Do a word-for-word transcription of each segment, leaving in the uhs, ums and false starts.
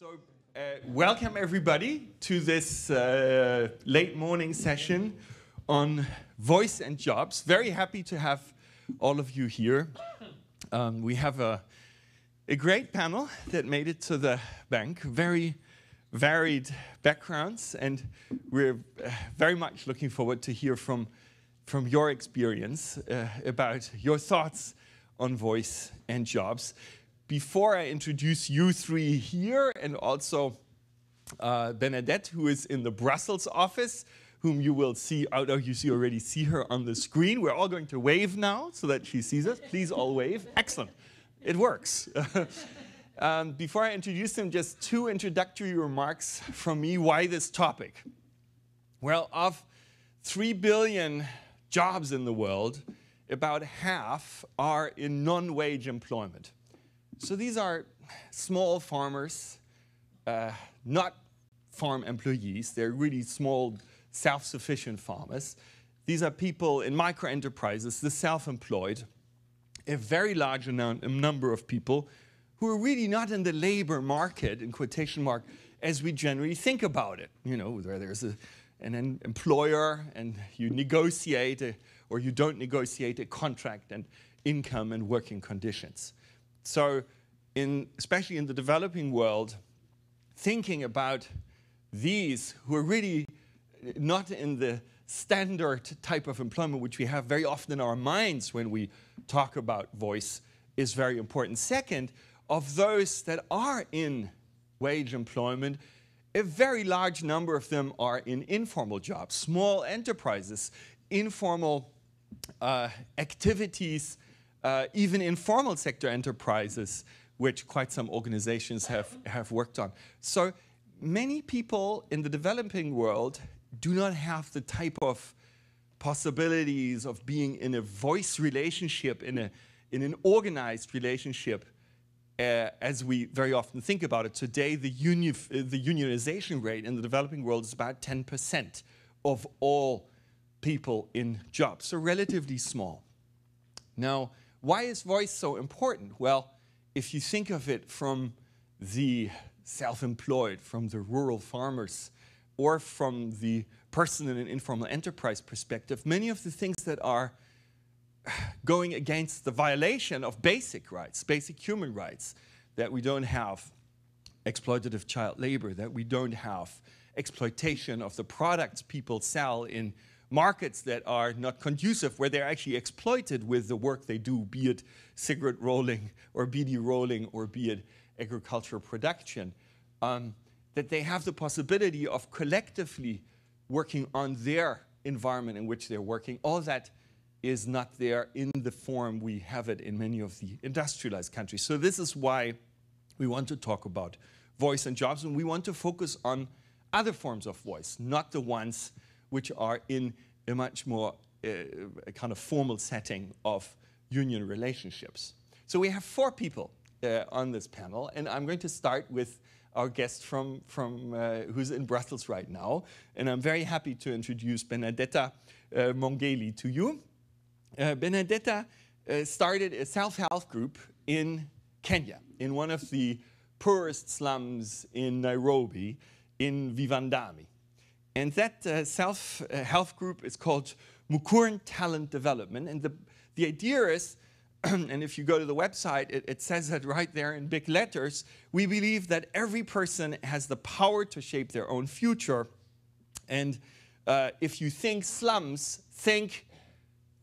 So, uh, welcome everybody to this uh, late morning session on voice and jobs. Very happy to have all of you here. Um, we have a, a great panel that made it to the bank. Very varied backgrounds, and we're uh, very much looking forward to hear from, from your experience uh, about your thoughts on voice and jobs. Before I introduce you three here, and also uh, Benedetta, who is in the Brussels office, whom you will see, although you see already see her on the screen. We're all going to wave now so that she sees us. Please all wave. Excellent. It works. um, before I introduce them, just two introductory remarks from me. Why this topic? Well, of three billion jobs in the world, about half are in non-wage employment. So these are small farmers, uh, not farm employees. They're really small, self-sufficient farmers. These are people in micro-enterprises, the self-employed, a very large number of people who are really not in the labor market, in quotation mark, as we generally think about it. You know, where there's a, an employer and you negotiate a, or you don't negotiate a contract and income and working conditions. So, in, especially in the developing world, thinking about these who are really not in the standard type of employment which we have very often in our minds when we talk about voice is very important. Second, of those that are in wage employment, a very large number of them are in informal jobs, small enterprises, informal uh, activities, Uh, even informal sector enterprises, which quite some organizations have, have worked on. So many people in the developing world do not have the type of possibilities of being in a voice relationship, in, a, in an organized relationship, uh, as we very often think about it. Today, the, uni the unionization rate in the developing world is about ten percent of all people in jobs, so relatively small. Now, why is voice so important? Well, if you think of it from the self-employed, from the rural farmers, or from the person in an informal enterprise perspective, many of the things that are going against the violation of basic rights, basic human rights, that we don't have exploitative child labor, that we don't have exploitation of the products people sell in markets that are not conducive, where they're actually exploited with the work they do, be it cigarette rolling or beadie rolling or be it agricultural production, um, that they have the possibility of collectively working on their environment in which they're working. All that is not there in the form we have it in many of the industrialized countries. So this is why we want to talk about voice and jobs, and we want to focus on other forms of voice, not the ones which are in a much more uh, a kind of formal setting of union relationships. So we have four people uh, on this panel, and I'm going to start with our guest from, from uh, who's in Brussels right now, and I'm very happy to introduce Benedetta uh, Mwongeli to you. Uh, Benedetta uh, started a self-help group in Kenya, in one of the poorest slums in Nairobi, in Viwandani. And that uh, self-help uh, group is called Mukuran Talent Development. And the, the idea is, and if you go to the website, it, it says that right there in big letters, we believe that every person has the power to shape their own future. And uh, if you think slums, think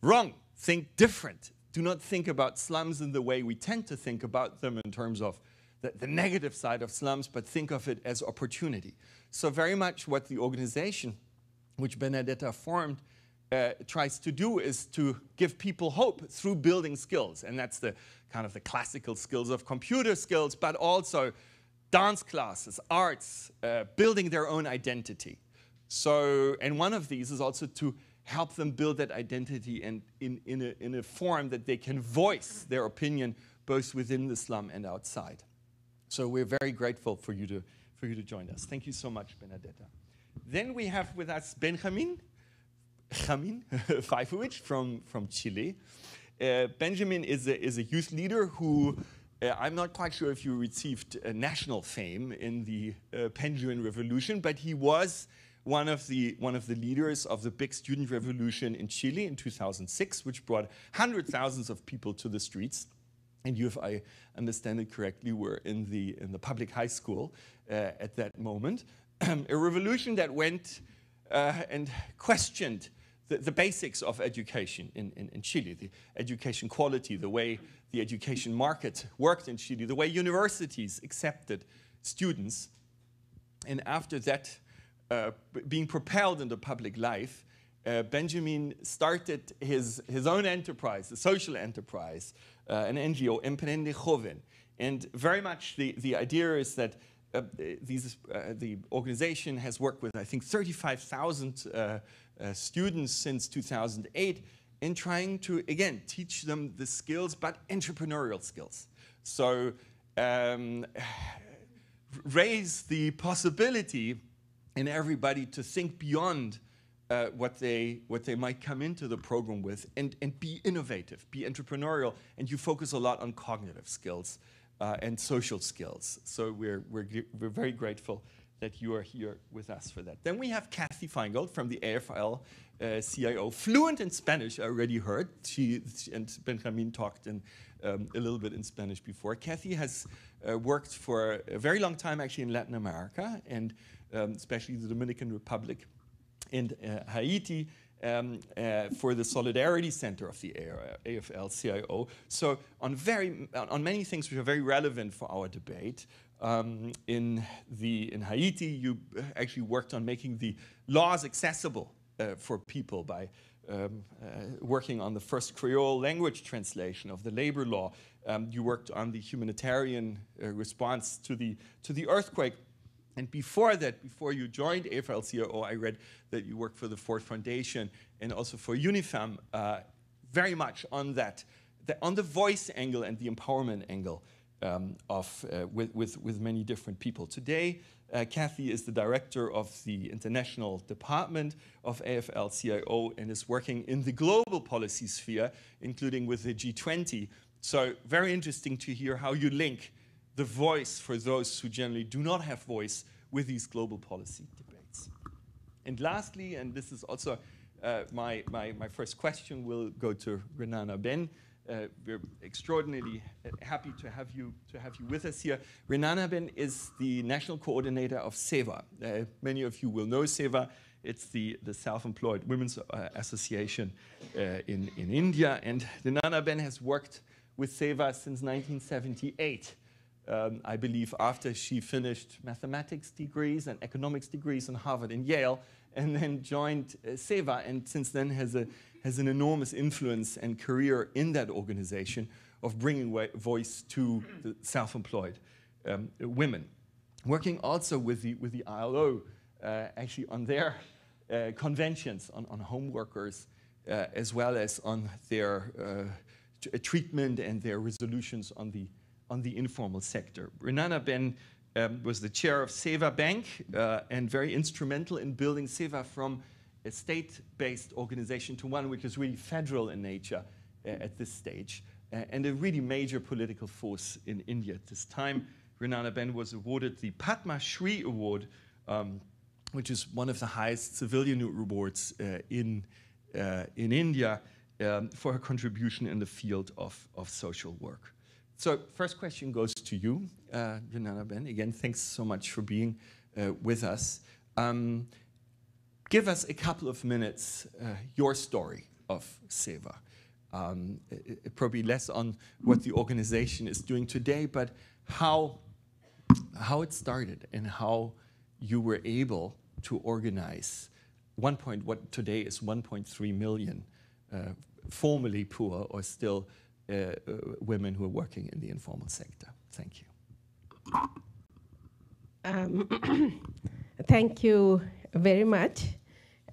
wrong, think different. Do not think about slums in the way we tend to think about them in terms of the, the negative side of slums, but think of it as opportunity. So very much what the organization, which Benedetta formed, uh, tries to do is to give people hope through building skills. And that's the kind of the classical skills of computer skills, but also dance classes, arts, uh, building their own identity. So, and one of these is also to help them build that identity and in, in, a, in a form that they can voice their opinion both within the slum and outside. So we're very grateful for you to for you to join us. Thank you so much, Benedetta. Then we have with us Benjamin Faivovich from, from Chile. Uh, Benjamin is a, is a youth leader who uh, Uh, I'm not quite sure if you received uh, national fame in the uh, Penguin Revolution, but he was one of the one of the leaders of the big student revolution in Chile in two thousand six, which brought hundreds of thousands of people to the streets. And you, if I understand it correctly, were in the in the public high school uh, at that moment. A revolution that went uh, and questioned the, the basics of education in, in, in Chile, the education quality, the way the education market worked in Chile, the way universities accepted students. And after that, uh, being propelled into public life, uh, Benjamin started his, his own enterprise, a social enterprise, uh, an N G O, EmprendeJoven. And very much the, the idea is that Uh, these, uh, the organization has worked with, I think, thirty-five thousand uh, uh, students since two thousand eight in trying to, again, teach them the skills, but entrepreneurial skills. So um, raise the possibility in everybody to think beyond uh, what, they, what they might come into the program with and, and be innovative, be entrepreneurial, and you focus a lot on cognitive skills. Uh, and social skills. So we're, we're, we're very grateful that you are here with us for that. Then we have Kathy Feingold from the A F L C I O, uh, fluent in Spanish, I already heard. She, she and Benjamin talked in, um, a little bit in Spanish before. Kathy has uh, worked for a very long time actually in Latin America, and um, especially the Dominican Republic and uh, Haiti, Um, uh, for the Solidarity Center of the A F L C I O. So on, very, on many things which are very relevant for our debate. Um, in, the, in Haiti, you actually worked on making the laws accessible uh, for people by um, uh, working on the first Creole language translation of the labor law. Um, you worked on the humanitarian uh, response to the, to the earthquake. And before that, before you joined A F L C I O, I read that you worked for the Ford Foundation and also for UNIFEM uh, very much on that, the, on the voice angle and the empowerment angle um, of, uh, with, with, with many different people. Today, uh, Kathy is the director of the international department of A F L C I O and is working in the global policy sphere, including with the G twenty. So very interesting to hear how you link the voice for those who generally do not have voice with these global policy debates. And lastly, and this is also uh, my, my, my first question, will go to Renana Ben. Uh, we're extraordinarily happy to have you to have you with us here. Renana Ben is the national coordinator of SEWA. Uh, many of you will know SEWA. It's the, the Self-Employed Women's uh, Association uh, in, in India. And Renana Ben has worked with SEWA since nineteen seventy-eight. Um, I believe after she finished mathematics degrees and economics degrees in Harvard and Yale, and then joined uh, SEWA, and since then has, a, has an enormous influence and career in that organization of bringing voice to the self-employed um, women. Working also with the, with the I L O, uh, actually on their uh, conventions on, on home workers, uh, as well as on their uh, treatment and their resolutions on the on the informal sector. Renana Ben um, was the chair of SEWA Bank uh, and very instrumental in building SEWA from a state-based organization to one which is really federal in nature uh, at this stage, uh, and a really major political force in India at this time. Renana Ben was awarded the Padma Shri Award, um, which is one of the highest civilian awards uh, in, uh, in India um, for her contribution in the field of, of social work. So first question goes to you, uh, Renana Ben. Again, thanks so much for being uh, with us. Um, give us a couple of minutes, uh, your story of SEWA. Um, it, it probably less on what the organization is doing today, but how, how it started and how you were able to organize one point, what today is one point three million uh, formerly poor or still Uh, uh, women who are working in the informal sector. Thank you. Um, thank you very much.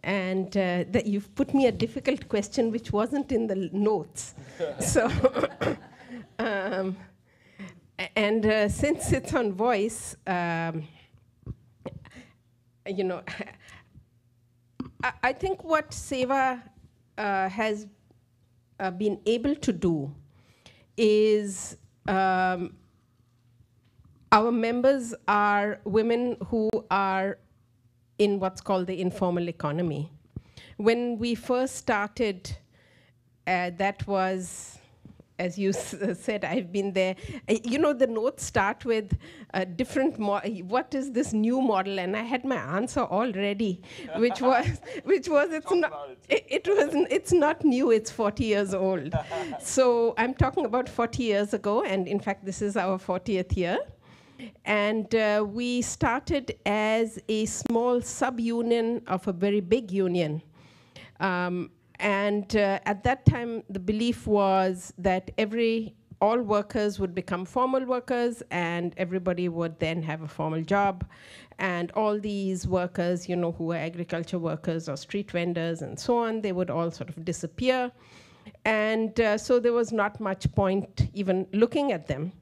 And uh, that you've put me a difficult question which wasn't in the notes. So, um, and uh, since it's on voice, um, you know, I, I think what SEWA uh, has uh, been able to do is um, Our members are women who are in what's called the informal economy. When we first started, uh, that was, as you s said, I've been there. Uh, you know, the notes start with uh, different, mo what is this new model? And I had my answer already, which was, which was it's Talk not, it. It, it was, it's not new, it's forty years old. So I'm talking about forty years ago, and in fact, this is our fortieth year. And uh, we started as a small sub-union of a very big union. Um, and uh, at that time, the belief was that every, all workers would become formal workers, and everybody would then have a formal job. And all these workers, you know, who were agriculture workers or street vendors and so on, they would all sort of disappear. And uh, so there was not much point even looking at them.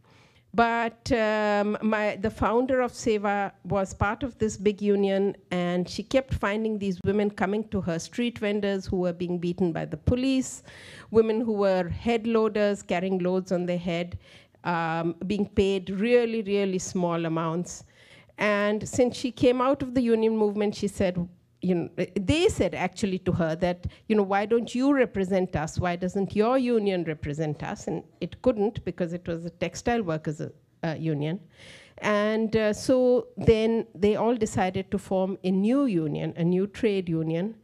But um, my, the founder of SEWA was part of this big union, and she kept finding these women coming to her, street vendors who were being beaten by the police, women who were head loaders, carrying loads on their head, um, being paid really, really small amounts. And since she came out of the union movement, she said, you know, they said actually to her that, you know, why don't you represent us? Why doesn't your union represent us? And it couldn't, because it was a textile workers uh, union. And uh, so then they all decided to form a new union, a new trade union,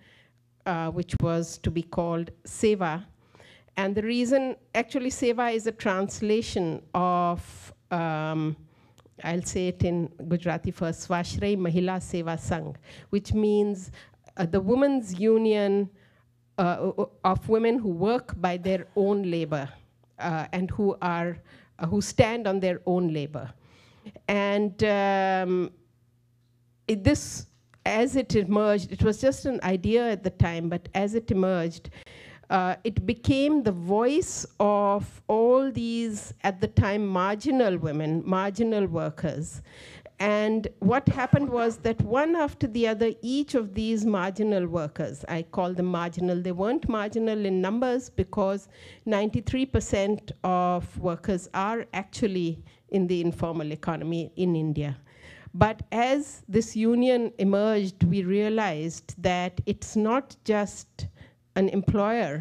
uh, which was to be called SEWA. And the reason, actually SEWA is a translation of, um, I'll say it in Gujarati first, Swashrey Mahila Seva Sangh, which means uh, the women's union uh, of women who work by their own labor uh, and who are uh, who stand on their own labor. And um, it, this, as it emerged, it was just an idea at the time, but as it emerged, Uh, it became the voice of all these, at the time, marginal women, marginal workers. And what happened was that one after the other, each of these marginal workers, I call them marginal, they weren't marginal in numbers because ninety-three percent of workers are actually in the informal economy in India. But as this union emerged, we realized that it's not just an employer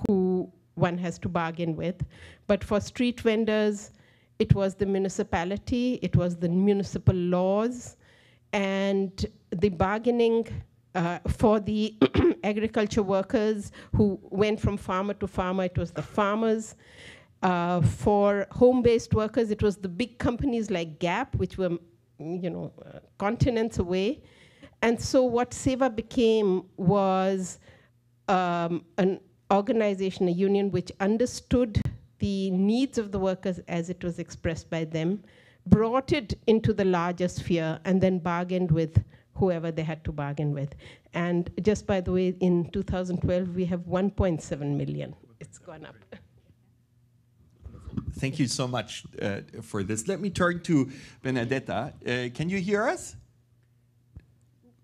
who one has to bargain with. But for street vendors, it was the municipality, it was the municipal laws, and the bargaining uh, for the agriculture workers who went from farmer to farmer, it was the farmers. Uh, for home-based workers, it was the big companies like Gap, which were, you know, uh, continents away. And so what SEWA became was Um, an organization, a union, which understood the needs of the workers as it was expressed by them, brought it into the larger sphere, and then bargained with whoever they had to bargain with. And just by the way, in two thousand twelve, we have one point seven million. It's gone up. Thank you so much uh, for this. Let me turn to Benedetta. Uh, can you hear us?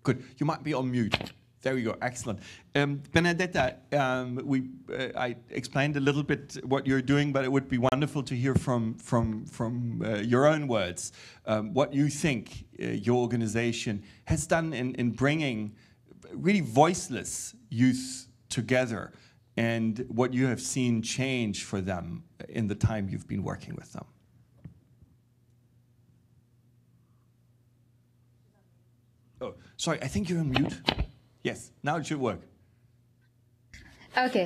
Good. You might be on mute. There we go, excellent. Um, Benedetta, um, we, uh, I explained a little bit what you're doing, but it would be wonderful to hear from, from, from uh, your own words um, what you think uh, your organization has done in, in bringing really voiceless youth together and what you have seen change for them in the time you've been working with them. Oh, sorry, I think you're on mute. Yes, now it should work. Okay,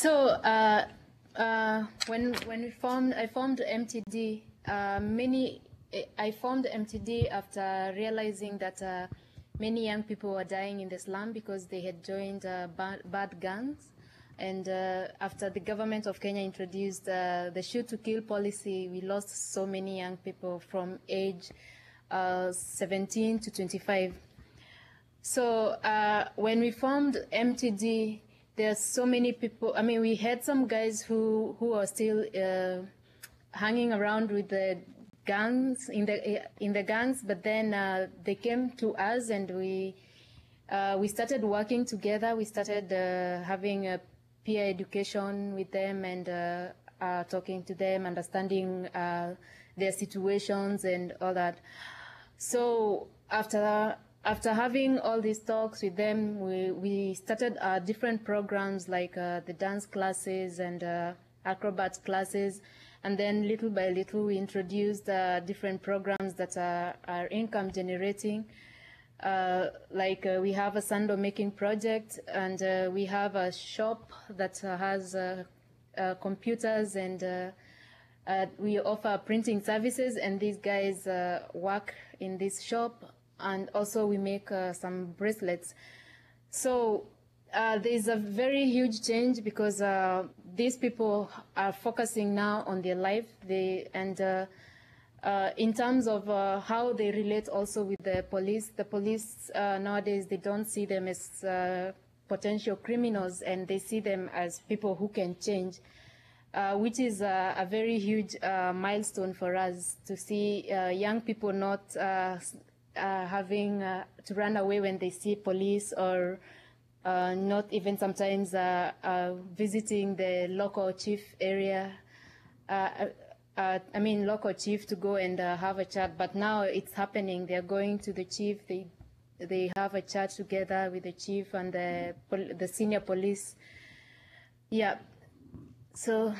so uh, uh, when when we formed, I formed M T D. Uh, many, I formed M T D after realizing that uh, many young people were dying in the slum because they had joined uh, bad, bad gangs, and uh, after the government of Kenya introduced uh, the shoot to kill policy, we lost so many young people from age uh, seventeen to twenty-five. So uh, when we formed M T D, there are so many people. I mean, we had some guys who who are still uh, hanging around with the gangs in the in the gangs, but then uh, they came to us, and we uh, we started working together. We started uh, having a peer education with them and uh, uh, talking to them, understanding uh, their situations and all that. So after after having all these talks with them, we, we started uh, different programs like uh, the dance classes and uh, acrobats classes. And then little by little, we introduced uh, different programs that are, are income generating. Uh, like uh, we have a sandal making project, and uh, we have a shop that uh, has uh, uh, computers, and uh, uh, we offer printing services, and these guys uh, work in this shop, and also we make uh, some bracelets. So uh, there's a very huge change because uh, these people are focusing now on their life, they and uh, Uh, in terms of uh, how they relate also with the police, the police uh, nowadays, they don't see them as uh, potential criminals, and they see them as people who can change, uh, which is uh, a very huge uh, milestone for us to see uh, young people not uh, uh, having uh, to run away when they see police, or uh, not even sometimes uh, uh, visiting the local chief area. Uh, Uh, I mean, local chief to go and uh, have a chat, but now it's happening. They're going to the chief. They they have a chat together with the chief and the the senior police. Yeah. So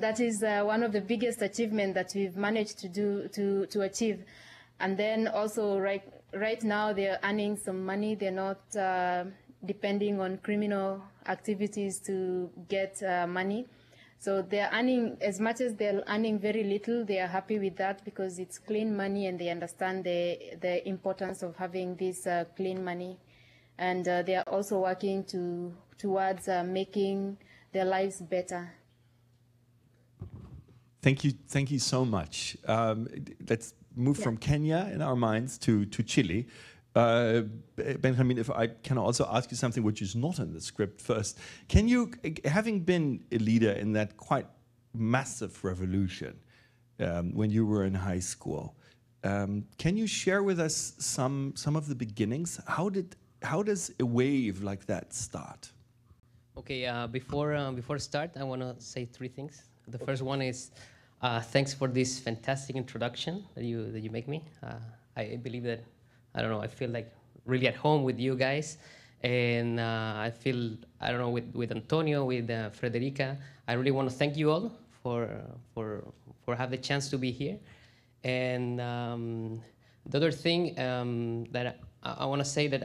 that is uh, one of the biggest achievements that we've managed to do to to achieve. And then also right right now they're earning some money. They're not uh, depending on criminal activities to get uh, money. So they're earning, as much as they're earning very little, they are happy with that because it's clean money, and they understand the, the importance of having this uh, clean money. And uh, they are also working to, towards uh, making their lives better. Thank you. Thank you so much. Um, let's move yeah. from Kenya in our minds to, to Chile. Uh, Benjamin, if I can also ask you something which is not in the script first. Can you, having been a leader in that quite massive revolution um, when you were in high school, um, can you share with us some some of the beginnings? How did how does a wave like that start? Okay, uh, before uh, before start, I want to say three things. The first one is uh, thanks for this fantastic introduction that you that you make me. Uh, I believe that. I don't know, I feel like really at home with you guys. And uh, I feel, I don't know, with, with Antonio, with uh, Frederica, I really want to thank you all for for for have the chance to be here. And um, the other thing um, that I, I want to say that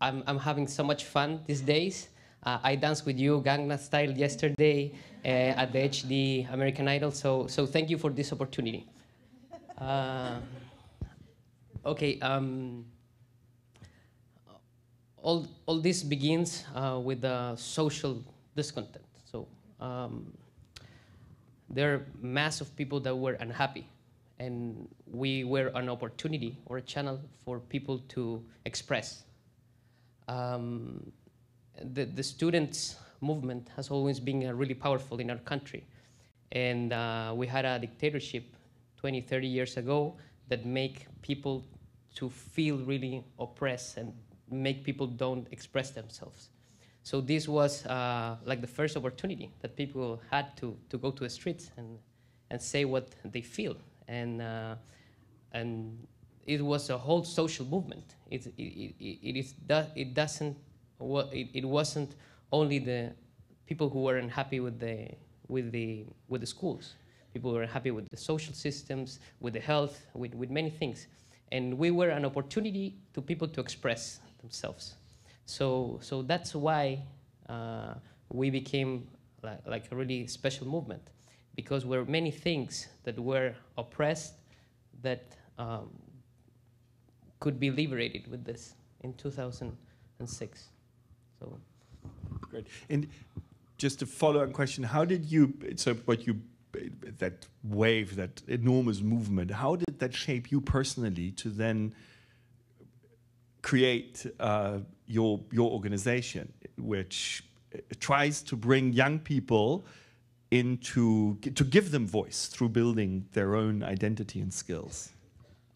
I'm, I'm having so much fun these days. Uh, I danced with you Gangnam style yesterday uh, at the H D American Idol. So, so thank you for this opportunity. Uh, Okay, um, all, all this begins uh, with uh, social discontent. So um, there are mass of people that were unhappy, and we were an opportunity or a channel for people to express. Um, the, the students' movement has always been uh, really powerful in our country. And uh, we had a dictatorship twenty, thirty years ago that make people to feel really oppressed and make people don't express themselves. So this was uh, like the first opportunity that people had to, to go to the streets and, and say what they feel. And, uh, and it was a whole social movement. It, it, it, it, is, it, doesn't, it, it wasn't only the people who were unhappy with the, with the, with the schools. People were happy with the social systems, with the health, with, with many things. And we were an opportunity to people to express themselves. So, so that's why uh, we became like, like a really special movement, because there were many things that were oppressed that um, could be liberated with this in two thousand six. So, great. And just a follow-up question, how did you, so what you, that wave, that enormous movement, how did that shape you personally to then create uh, your, your organization, which tries to bring young people into, to give them voice through building their own identity and skills?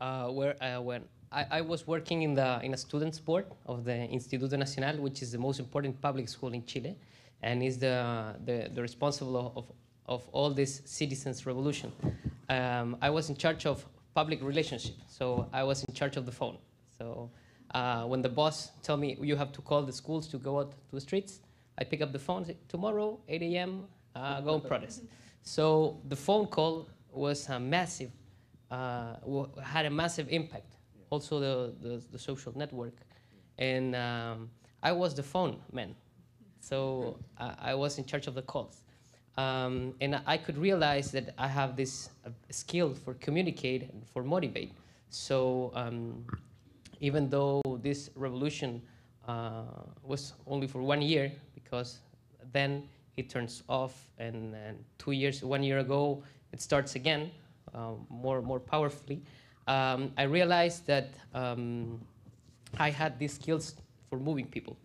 Uh, where, uh, when I, I was working in, the, in a student's board of the Instituto Nacional, which is the most important public school in Chile, and is the, the, the responsible of of all this citizens' revolution. Um, I was in charge of public relationship, so I was in charge of the phone. So uh, when the boss told me you have to call the schools to go out to the streets, I pick up the phone, say, tomorrow, eight A M, uh, go and protest. So the phone call was a massive, uh, had a massive impact. Also the, the, the social network. And um, I was the phone man. So uh, I was in charge of the calls. Um, and I could realize that I have this uh, skill for communicate and for motivate. So um, even though this revolution uh, was only for one year, because then it turns off, and, and two years, one year ago, it starts again, uh, more more powerfully. Um, I realized that um, I had these skills for moving people.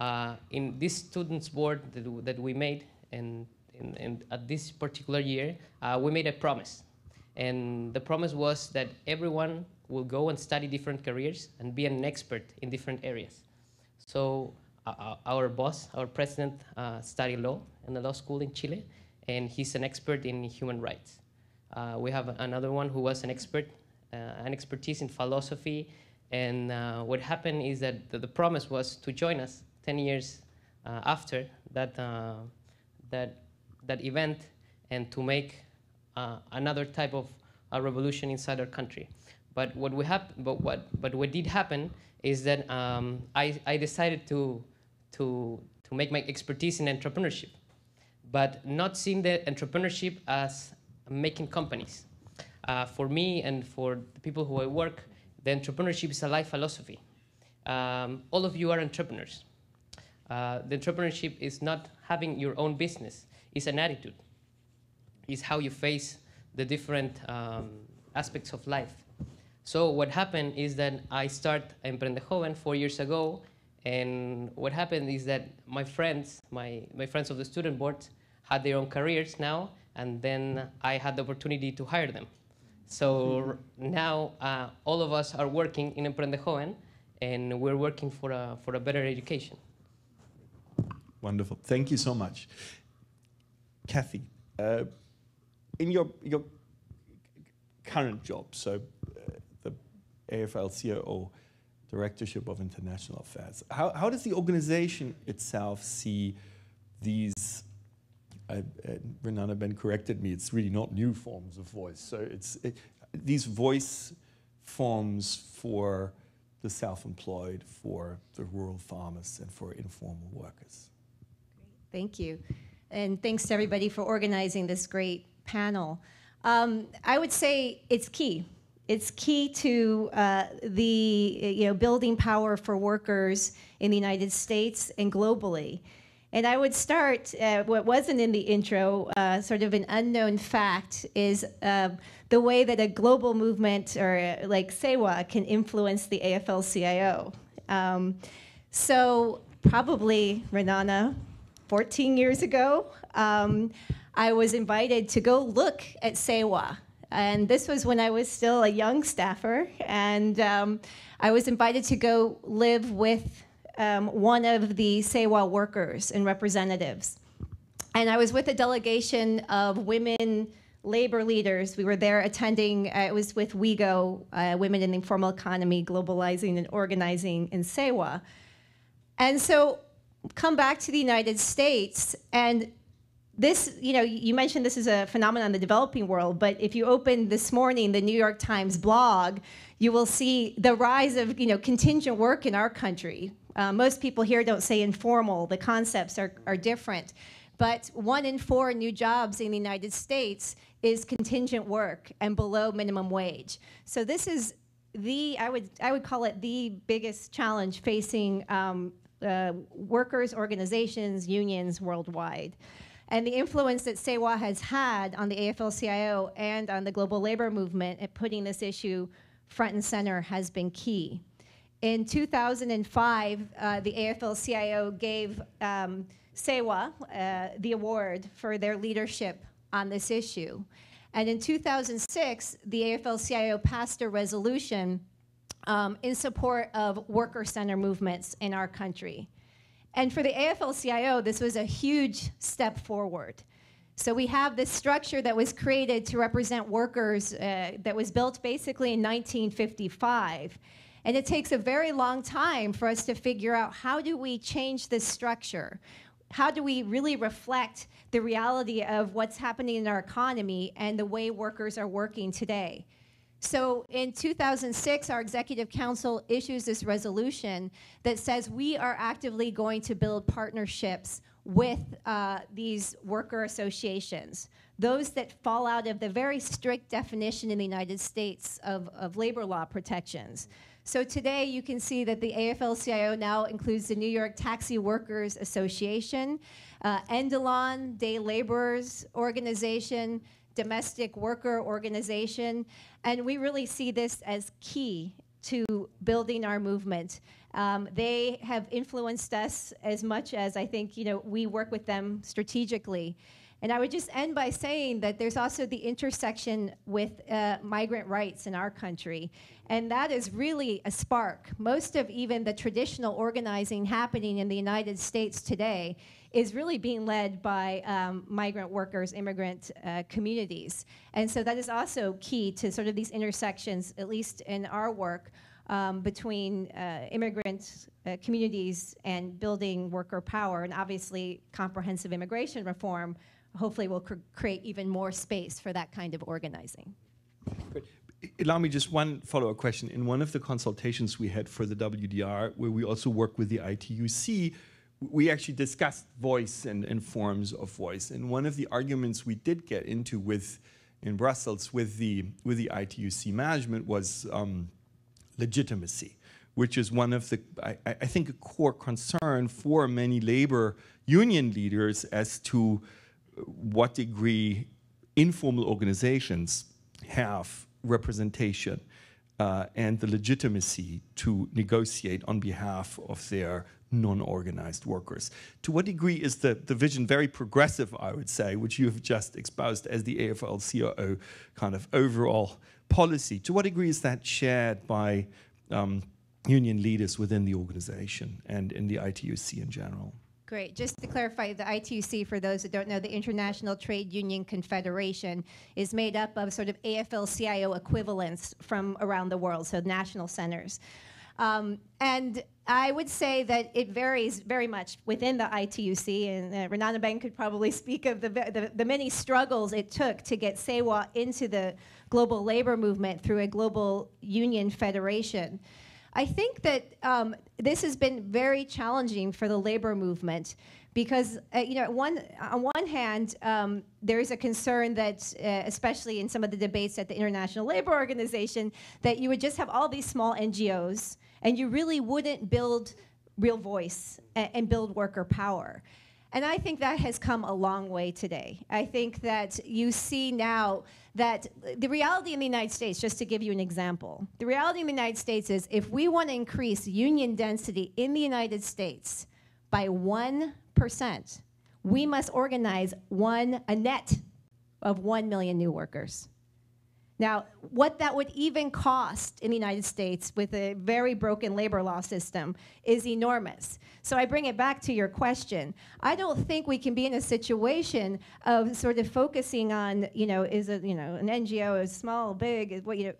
Uh, in this students board that, that we made, and And, and at this particular year, uh, we made a promise. And the promise was that everyone will go and study different careers and be an expert in different areas. So uh, our boss, our president, uh, studied law in the law school in Chile, and he's an expert in human rights. Uh, we have another one who was an expert, uh, an expertise in philosophy. And uh, what happened is that the, the promise was to join us ten years uh, after that, uh, that that event, and to make uh, another type of uh, revolution inside our country. But what we hap but what but what did happen is that um, I I decided to to to make my expertise in entrepreneurship, but not seeing the entrepreneurship as making companies. Uh, for me and for the people who I work, the entrepreneurship is a life philosophy. Um, all of you are entrepreneurs. Uh, the entrepreneurship is not having your own business. It's an attitude. It's how you face the different um, aspects of life. So what happened is that I started EmprendeJoven four years ago, and what happened is that my friends, my, my friends of the student board had their own careers now, and then I had the opportunity to hire them. So now uh, all of us are working in EmprendeJoven, and we're working for a, for a better education. Wonderful. Thank you so much. Kathy, uh, in your your current job, so uh, the A F L C I O Directorship of International Affairs, how, how does the organization itself see these, I, uh, Renana Ben corrected me, it's really not new forms of voice, so it's it, these voice forms for the self-employed, for the rural farmers, and for informal workers? Great. Thank you. And thanks to everybody for organizing this great panel. Um, I would say it's key. It's key to uh, the you know building power for workers in the United States and globally. And I would start, uh, what wasn't in the intro, uh, sort of an unknown fact, is uh, the way that a global movement or uh, like SEWA can influence the A F L C I O. Um, so probably, Renana, fourteen years ago, um, I was invited to go look at SEWA. And this was when I was still a young staffer. And um, I was invited to go live with um, one of the SEWA workers and representatives. And I was with a delegation of women labor leaders. We were there attending, uh, it was with WIEGO, uh, Women in the Informal Economy, Globalizing and Organizing in SEWA. And so, come back to the United States, and this, you know, you mentioned this is a phenomenon in the developing world, but if you open this morning the New York Times blog, you will see the rise of, you know, contingent work in our country. Uh, most people here don't say informal. The concepts are, are different. But one in four new jobs in the United States is contingent work and below minimum wage. So this is the, I would, I would call it the biggest challenge facing um, Uh, workers, organizations, unions worldwide. And the influence that SEWA has had on the A F L C I O and on the global labor movement at putting this issue front and center has been key. In two thousand five, uh, the A F L C I O gave um, SEWA uh, the award for their leadership on this issue. And in two thousand six, the A F L C I O passed a resolution Um, in support of worker-centered movements in our country. And for the A F L C I O, this was a huge step forward. So we have this structure that was created to represent workers uh, that was built basically in nineteen fifty-five. And it takes a very long time for us to figure out how do we change this structure? How do we really reflect the reality of what's happening in our economy and the way workers are working today? So in two thousand six, our executive council issues this resolution that says we are actively going to build partnerships with uh, these worker associations, those that fall out of the very strict definition in the United States of, of labor law protections. So today you can see that the A F L C I O now includes the New York Taxi Workers Association, uh, Endelon, Day Laborers Organization, Domestic Worker Organization, and we really see this as key to building our movement. Um, they have influenced us as much as I think you know we work with them strategically. And I would just end by saying that there's also the intersection with uh, migrant rights in our country. And that is really a spark. Most of even the traditional organizing happening in the United States today is really being led by um, migrant workers, immigrant uh, communities. And so that is also key to sort of these intersections, at least in our work, um, between uh, immigrant uh, communities and building worker power. And obviously, comprehensive immigration reform hopefully will cr create even more space for that kind of organizing. Good. Allow me just one follow-up question. In one of the consultations we had for the W D R, where we also work with the I T U C, we actually discussed voice and, and forms of voice. And one of the arguments we did get into with, in Brussels with the, with the I T U C management was um, legitimacy, which is one of the, I, I think, a core concern for many labor union leaders as to what degree informal organizations have representation uh, and the legitimacy to negotiate on behalf of their non-organized workers. To what degree is the, the vision very progressive, I would say, which you have just exposed as the A F L C I O kind of overall policy? To what degree is that shared by um, union leaders within the organization and in the I T U C in general? Great. Just to clarify, the I T U C, for those that don't know, the International Trade Union Confederation, is made up of sort of A F L C I O equivalents from around the world, so national centers. Um, and I would say that it varies very much within the I T U C, and uh, Renana Bang could probably speak of the, the, the many struggles it took to get SEWA into the global labor movement through a global union federation. I think that um, this has been very challenging for the labor movement because, uh, you know, one, on one hand, um, there is a concern that, uh, especially in some of the debates at the International Labor Organization, that you would just have all these small N G Os and you really wouldn't build real voice and, and build worker power. And I think that has come a long way today. I think that you see now that the reality in the United States, just to give you an example, the reality in the United States is if we want to increase union density in the United States by one percent, we must organize one, a net of one million new workers. Now, what that would even cost in the United States with a very broken labor law system is enormous. So I bring it back to your question. I don't think we can be in a situation of sort of focusing on, you know, is it, you know, an N G O is small, big, is what, you know.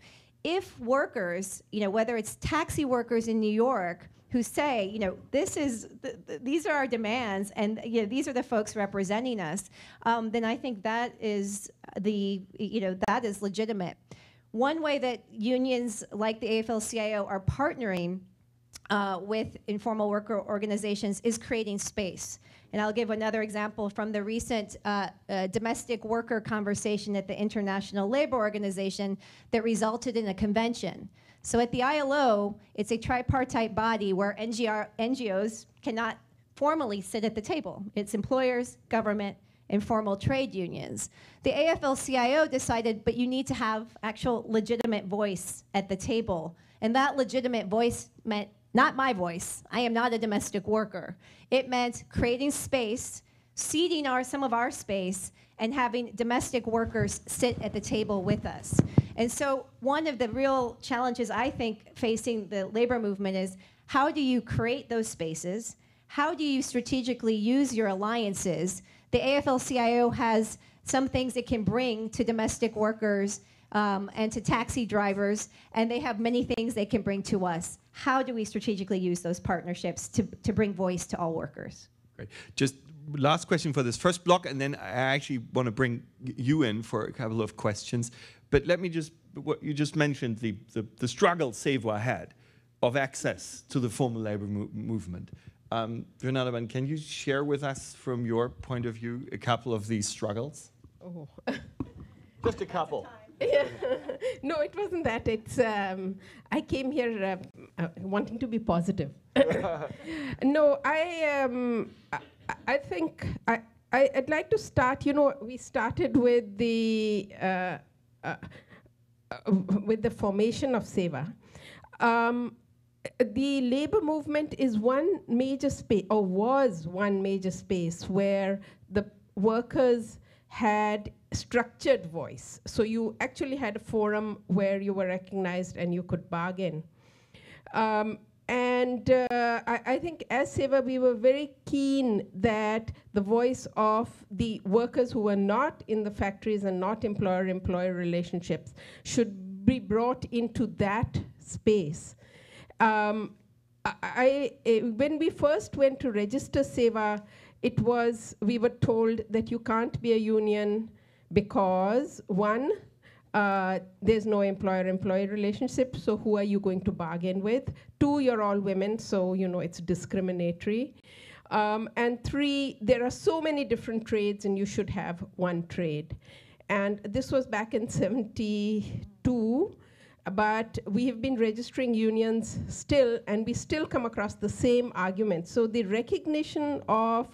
If workers, you know, whether it's taxi workers in New York who say, you know, this is, th th these are our demands and, you know, these are the folks representing us, um, then I think that is the, you know, that is legitimate. One way that unions like the A F L C I O are partnering uh, with informal worker organizations is creating space. And I'll give another example from the recent uh, uh, domestic worker conversation at the International Labor Organization that resulted in a convention. So at the I L O, it's a tripartite body where N G O, N G Os cannot formally sit at the table. It's employers, government, and formal trade unions. The A F L C I O decided, but you need to have actual legitimate voice at the table. And that legitimate voice meant not my voice. I am not a domestic worker. It meant creating space, ceding our, some of our space, and having domestic workers sit at the table with us. And so one of the real challenges I think facing the labor movement is how do you create those spaces? How do you strategically use your alliances? The A F L C I O has some things it can bring to domestic workers um, and to taxi drivers, and they have many things they can bring to us. How do we strategically use those partnerships to, to bring voice to all workers? Great. Just last question for this first block, and then I actually want to bring you in for a couple of questions. But let me just, what you just mentioned, the, the, the struggle SEWA had of access to the formal labor mo movement. Um, Renata, can you share with us, from your point of view, a couple of these struggles? Oh. Just a couple. Yeah. No, it wasn't that. It's um, I came here uh, uh, wanting to be positive. No, I, um, I I think I, I I'd like to start. You know, we started with the uh, uh, uh, with the formation of SEWA. Um, The labor movement is one major space, or was one major space, where the workers had structured voice. So you actually had a forum where you were recognized and you could bargain. Um, and uh, I, I think as SEWA, we were very keen that the voice of the workers who were not in the factories and not employer-employer relationships should be brought into that space. Um, I, I, when we first went to register SEWA, it was, we were told that you can't be a union because, one, uh, there's no employer-employee relationship, so who are you going to bargain with? Two, you're all women, so you know it's discriminatory. Um, and three, there are so many different trades and you should have one trade. And this was back in seventy-two. But we have been registering unions still, and we still come across the same argument. So the recognition of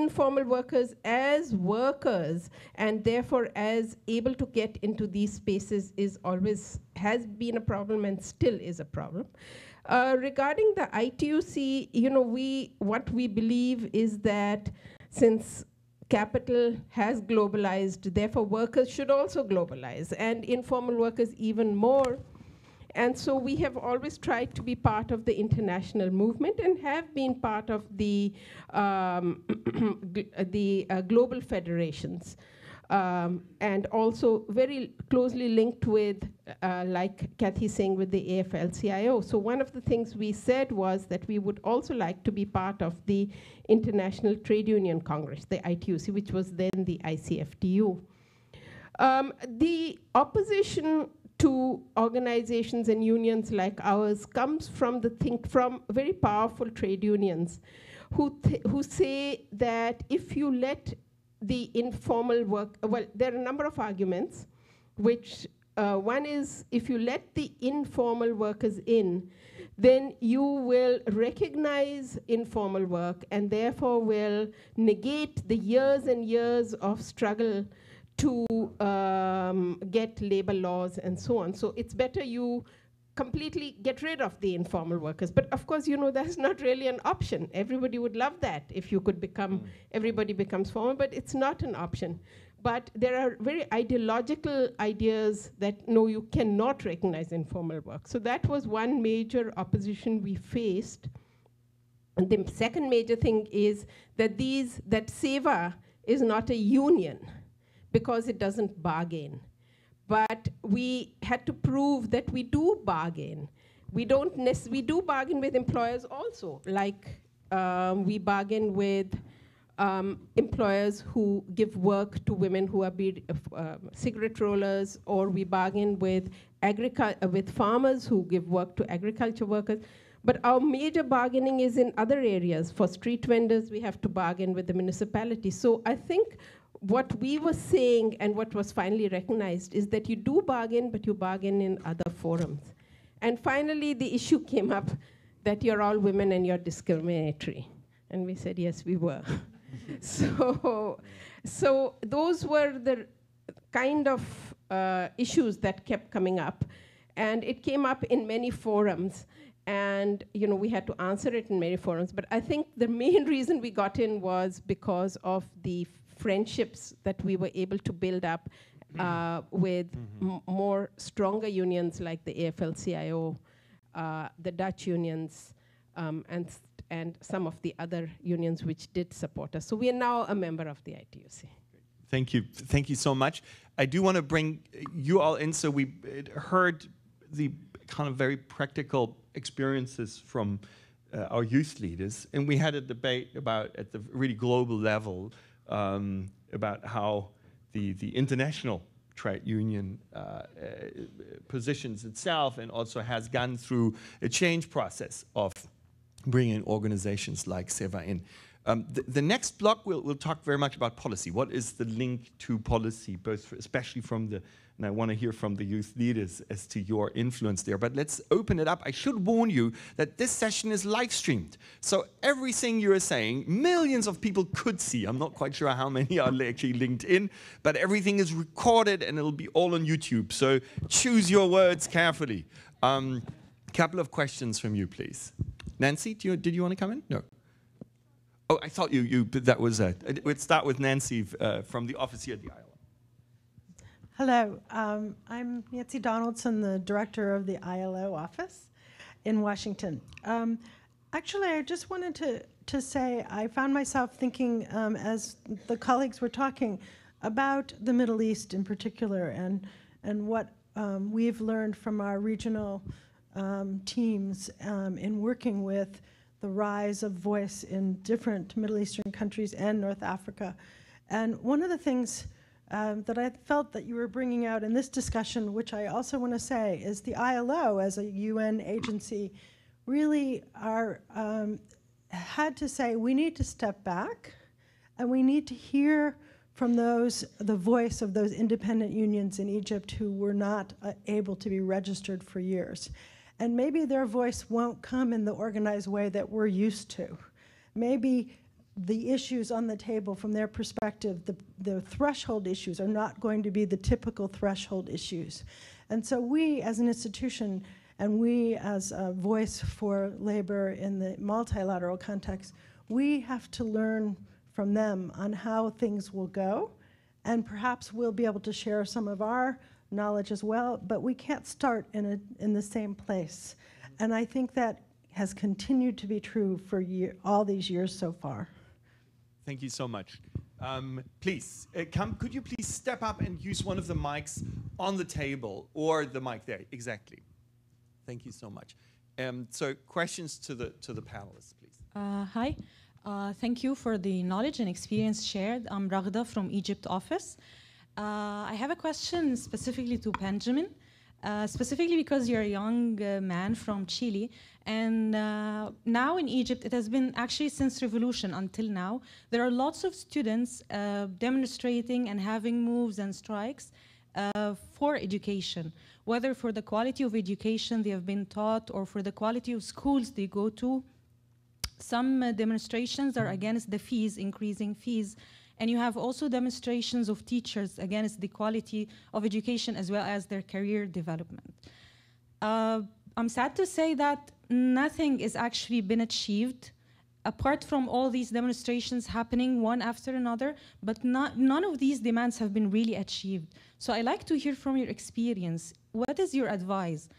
informal workers as workers, and therefore as able to get into these spaces, is always, has been a problem and still is a problem. Uh, regarding the I T U C, you know, we, what we believe is that since capital has globalized, therefore workers should also globalize, and informal workers even more. And so we have always tried to be part of the international movement and have been part of the, um, the uh, global federations. Um, and also very closely linked with, uh, like Kathy's saying, with the A F L C I O. So one of the things we said was that we would also like to be part of the International Trade Union Congress, the I T U C, which was then the I C F T U. Um, the opposition to organizations and unions like ours comes from the think from very powerful trade unions, who th who say that if you let the informal work, well, there are a number of arguments, which uh, one is, if you let the informal workers in, then you will recognize informal work and therefore will negate the years and years of struggle to um, get labor laws and so on. So it's better you completely get rid of the informal workers. But of course, you know, that's not really an option. Everybody would love that if you could become, everybody becomes formal, but it's not an option. But there are very ideological ideas that, no, you cannot recognize informal work. So that was one major opposition we faced. And the second major thing is that these, that SEWA is not a union because it doesn't bargain. But we had to prove that we do bargain. We don't necessarily, we do bargain with employers also, like um, we bargain with um, employers who give work to women who are be uh, cigarette rollers, or we bargain with agricu- uh, with farmers who give work to agriculture workers. But our major bargaining is in other areas. For street vendors, we have to bargain with the municipality. So I think what we were saying, and what was finally recognized, is that you do bargain, but you bargain in other forums. And finally, the issue came up that you're all women and you're discriminatory. And we said, yes, we were. so, so those were the kind of uh, issues that kept coming up. And it came up in many forums. And you know, we had to answer it in many forums. But I think the main reason we got in was because of the friendships that we were able to build up uh, with mm-hmm. m more stronger unions like the A F L C I O, uh, the Dutch unions, um, and, and some of the other unions which did support us. So we are now a member of the I T U C. Thank you. Thank you so much. I do want to bring you all in. So we heard the kind of very practical experiences from uh, our youth leaders, and we had a debate about at the really global level um, about how the the international trade union uh, uh, positions itself and also has gone through a change process of bringing organizations like SEWA in. Um, the, the next block, we'll, we'll talk very much about policy. What is the link to policy, both for, especially from the, and I want to hear from the youth leaders as to your influence there. But let's open it up. I should warn you that this session is live streamed. So everything you're saying, millions of people could see. I'm not quite sure how many are actually linked in, but everything is recorded and it'll be all on YouTube. So choose your words carefully. Um, couple of questions from you, please. Nancy, do you, did you want to come in? No. Oh, I thought you, you that was it. Uh, let's start with Nancy uh, from the office here at the I L O. Hello, um, I'm Nancy Donaldson, the director of the I L O office in Washington. Um, actually, I just wanted to, to say I found myself thinking, um, as the colleagues were talking, about the Middle East in particular and, and what um, we've learned from our regional um, teams um, in working with the rise of voice in different Middle Eastern countries and North Africa. And one of the things um, that I felt that you were bringing out in this discussion, which I also want to say, is the I L O as a U N agency really are, um, had to say, we need to step back and we need to hear from those, the voice of those independent unions in Egypt who were not uh, able to be registered for years. And maybe their voice won't come in the organized way that we're used to. Maybe the issues on the table from their perspective, the, the threshold issues are not going to be the typical threshold issues. And so we as an institution and we as a voice for labor in the multilateral context, we have to learn from them on how things will go. And perhaps we'll be able to share some of our knowledge as well, but we can't start in a in the same place, and I think that has continued to be true for year, all these years so far. Thank you so much. Um, please, uh, come. Could you please step up and use one of the mics on the table or the mic there? Exactly. Thank you so much. Um, so, questions to the to the panelists, please. Uh, hi. Uh, thank you for the knowledge and experience shared. I'm Raghda from Egypt office. Uh, I have a question specifically to Benjamin, uh, specifically because you're a young uh, man from Chile, and uh, now in Egypt, it has been actually since revolution until now, there are lots of students uh, demonstrating and having moves and strikes uh, for education, whether for the quality of education they have been taught or for the quality of schools they go to. Some uh, demonstrations are against the fees, increasing fees. And you have also demonstrations of teachers against the quality of education as well as their career development. Uh, I'm sad to say that nothing is actually been achieved apart from all these demonstrations happening one after another, but not, none of these demands have been really achieved. So I'd like to hear from your experience. What is your advice?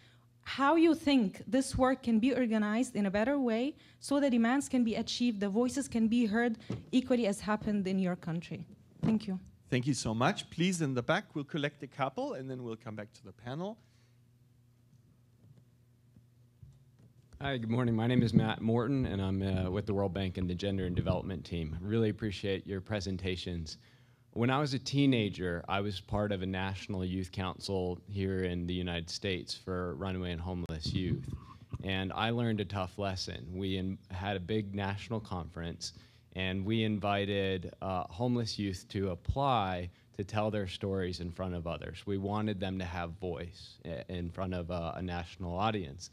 How you think this work can be organized in a better way so the demands can be achieved, the voices can be heard equally as happened in your country. Thank you. Thank you so much. Please, in the back, we'll collect a couple and then we'll come back to the panel. Hi, good morning. My name is Matt Morton and I'm uh, with the World Bank and the Gender and Development team. Really appreciate your presentations. When I was a teenager, I was part of a national youth council here in the United States for runaway and homeless youth. And I learned a tough lesson. We had a big national conference, and we invited uh, homeless youth to apply to tell their stories in front of others. We wanted them to have voice in front of a, a national audience.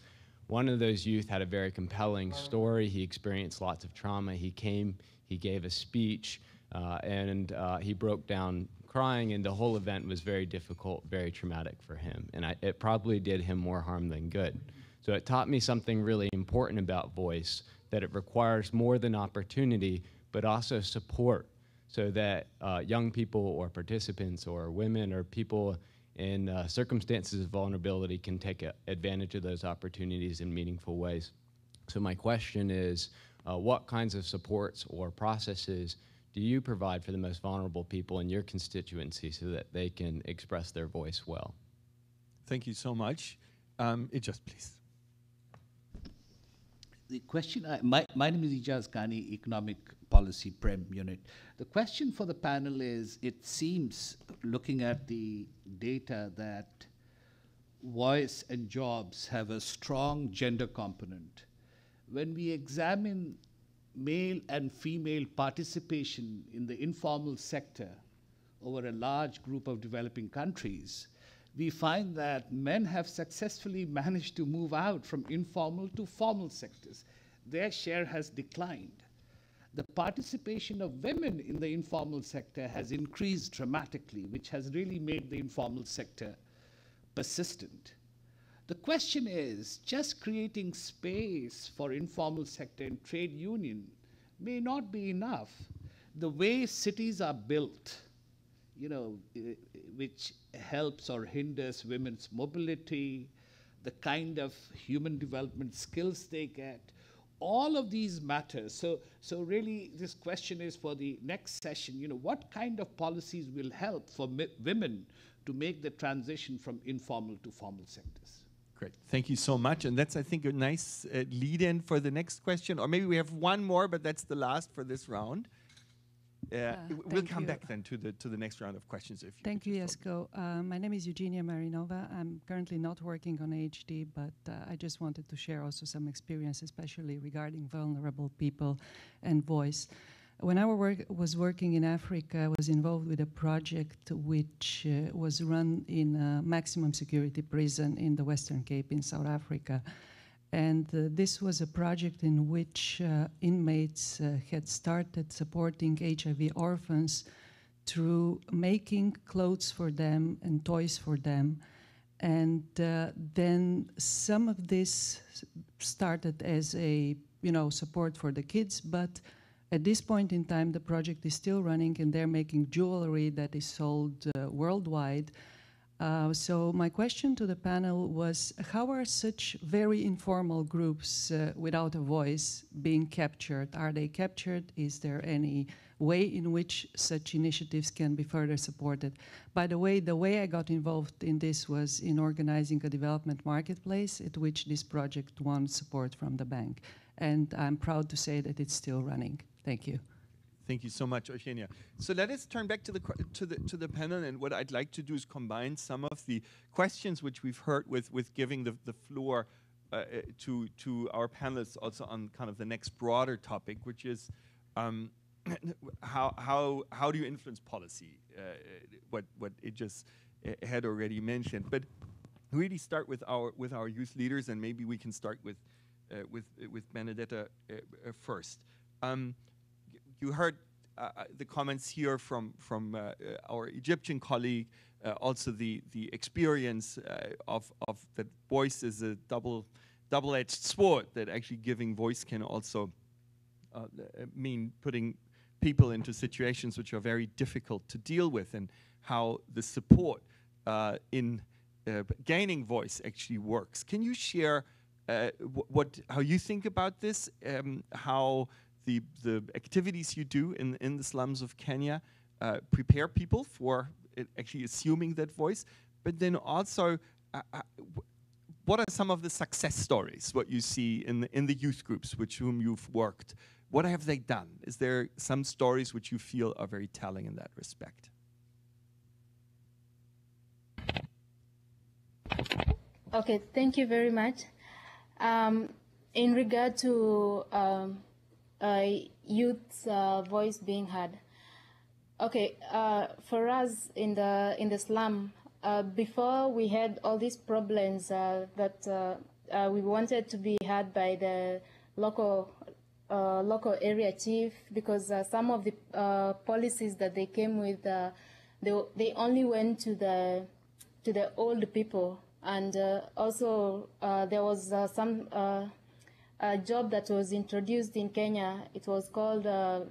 One of those youth had a very compelling story. He experienced lots of trauma. He came, he gave a speech. Uh, and uh, he broke down crying, and the whole event was very difficult, very traumatic for him. And I, it probably did him more harm than good. So it taught me something really important about voice, that it requires more than opportunity, but also support, so that uh, young people or participants or women or people in uh, circumstances of vulnerability can take a, advantage of those opportunities in meaningful ways. So my question is, uh, what kinds of supports or processes do you provide for the most vulnerable people in your constituency so that they can express their voice well? Thank you so much. Um, Ijaz, please. The question, I, my, my name is Ijaz Kani, Economic Policy Prem Unit. The question for the panel is, it seems, looking at the data, that voice and jobs have a strong gender component. When we examine male and female participation in the informal sector over a large group of developing countries, we find that men have successfully managed to move out from informal to formal sectors. Their share has declined. The participation of women in the informal sector has increased dramatically, which has really made the informal sector persistent. The question is, just creating space for informal sector and trade union may not be enough. The way cities are built, you know, which helps or hinders women's mobility, the kind of human development skills they get, all of these matter. So, so really this question is for the next session, you know, what kind of policies will help for women to make the transition from informal to formal sectors? Great, thank you so much. And that's, I think, a nice uh, lead-in for the next question. Or maybe we have one more, but that's the last for this round. Uh, uh, we'll come you. back then to the to the next round of questions. If you thank you, Jesko. Uh, my name is Eugenia Marinova. I'm currently not working on H D, but uh, I just wanted to share also some experience, especially regarding vulnerable people and voice. When I work, was working in Africa, I was involved with a project which uh, was run in a maximum security prison in the Western Cape in South Africa. And uh, this was a project in which uh, inmates uh, had started supporting H I V orphans through making clothes for them and toys for them. And uh, then some of this started as a, you know, support for the kids, but at this point in time, the project is still running and they're making jewelry that is sold uh, worldwide. Uh, so my question to the panel was, how are such very informal groups uh, without a voice being captured? Are they captured? Is there any way in which such initiatives can be further supported? By the way, the way I got involved in this was in organizing a development marketplace at which this project won support from the bank. And I'm proud to say that it's still running. Thank you. Thank you so much, Eugenia. So let us turn back to the to the to the panel, and what I'd like to do is combine some of the questions which we've heard with with giving the the floor uh, to to our panelists also on kind of the next broader topic, which is um, how how how do you influence policy? Uh, what what it just uh, had already mentioned, but really start with our with our youth leaders, and maybe we can start with uh, with uh, with Benedetta uh, uh, first. Um, You heard uh, the comments here from from uh, our Egyptian colleague, uh, also the the experience uh, of of that voice is a double double-edged sword. That actually giving voice can also uh, mean putting people into situations which are very difficult to deal with, and how the support uh, in uh, gaining voice actually works. Can you share uh, wh what how you think about this? Um, how The, the activities you do in, in the slums of Kenya uh, prepare people for it actually assuming that voice, but then also uh, uh, what are some of the success stories, what you see in the, in the youth groups with whom you've worked? What have they done? Is there some stories which you feel are very telling in that respect? Okay, thank you very much. Um, in regard to um, Uh, youth's uh, voice being heard. Okay, uh, for us in the in the slum, uh, before we had all these problems uh, that uh, uh, we wanted to be heard by the local uh, local area chief, because uh, some of the uh, policies that they came with, uh, they they only went to the to the old people, and uh, also uh, there was uh, some. Uh, A job that was introduced in Kenya. It was called uh,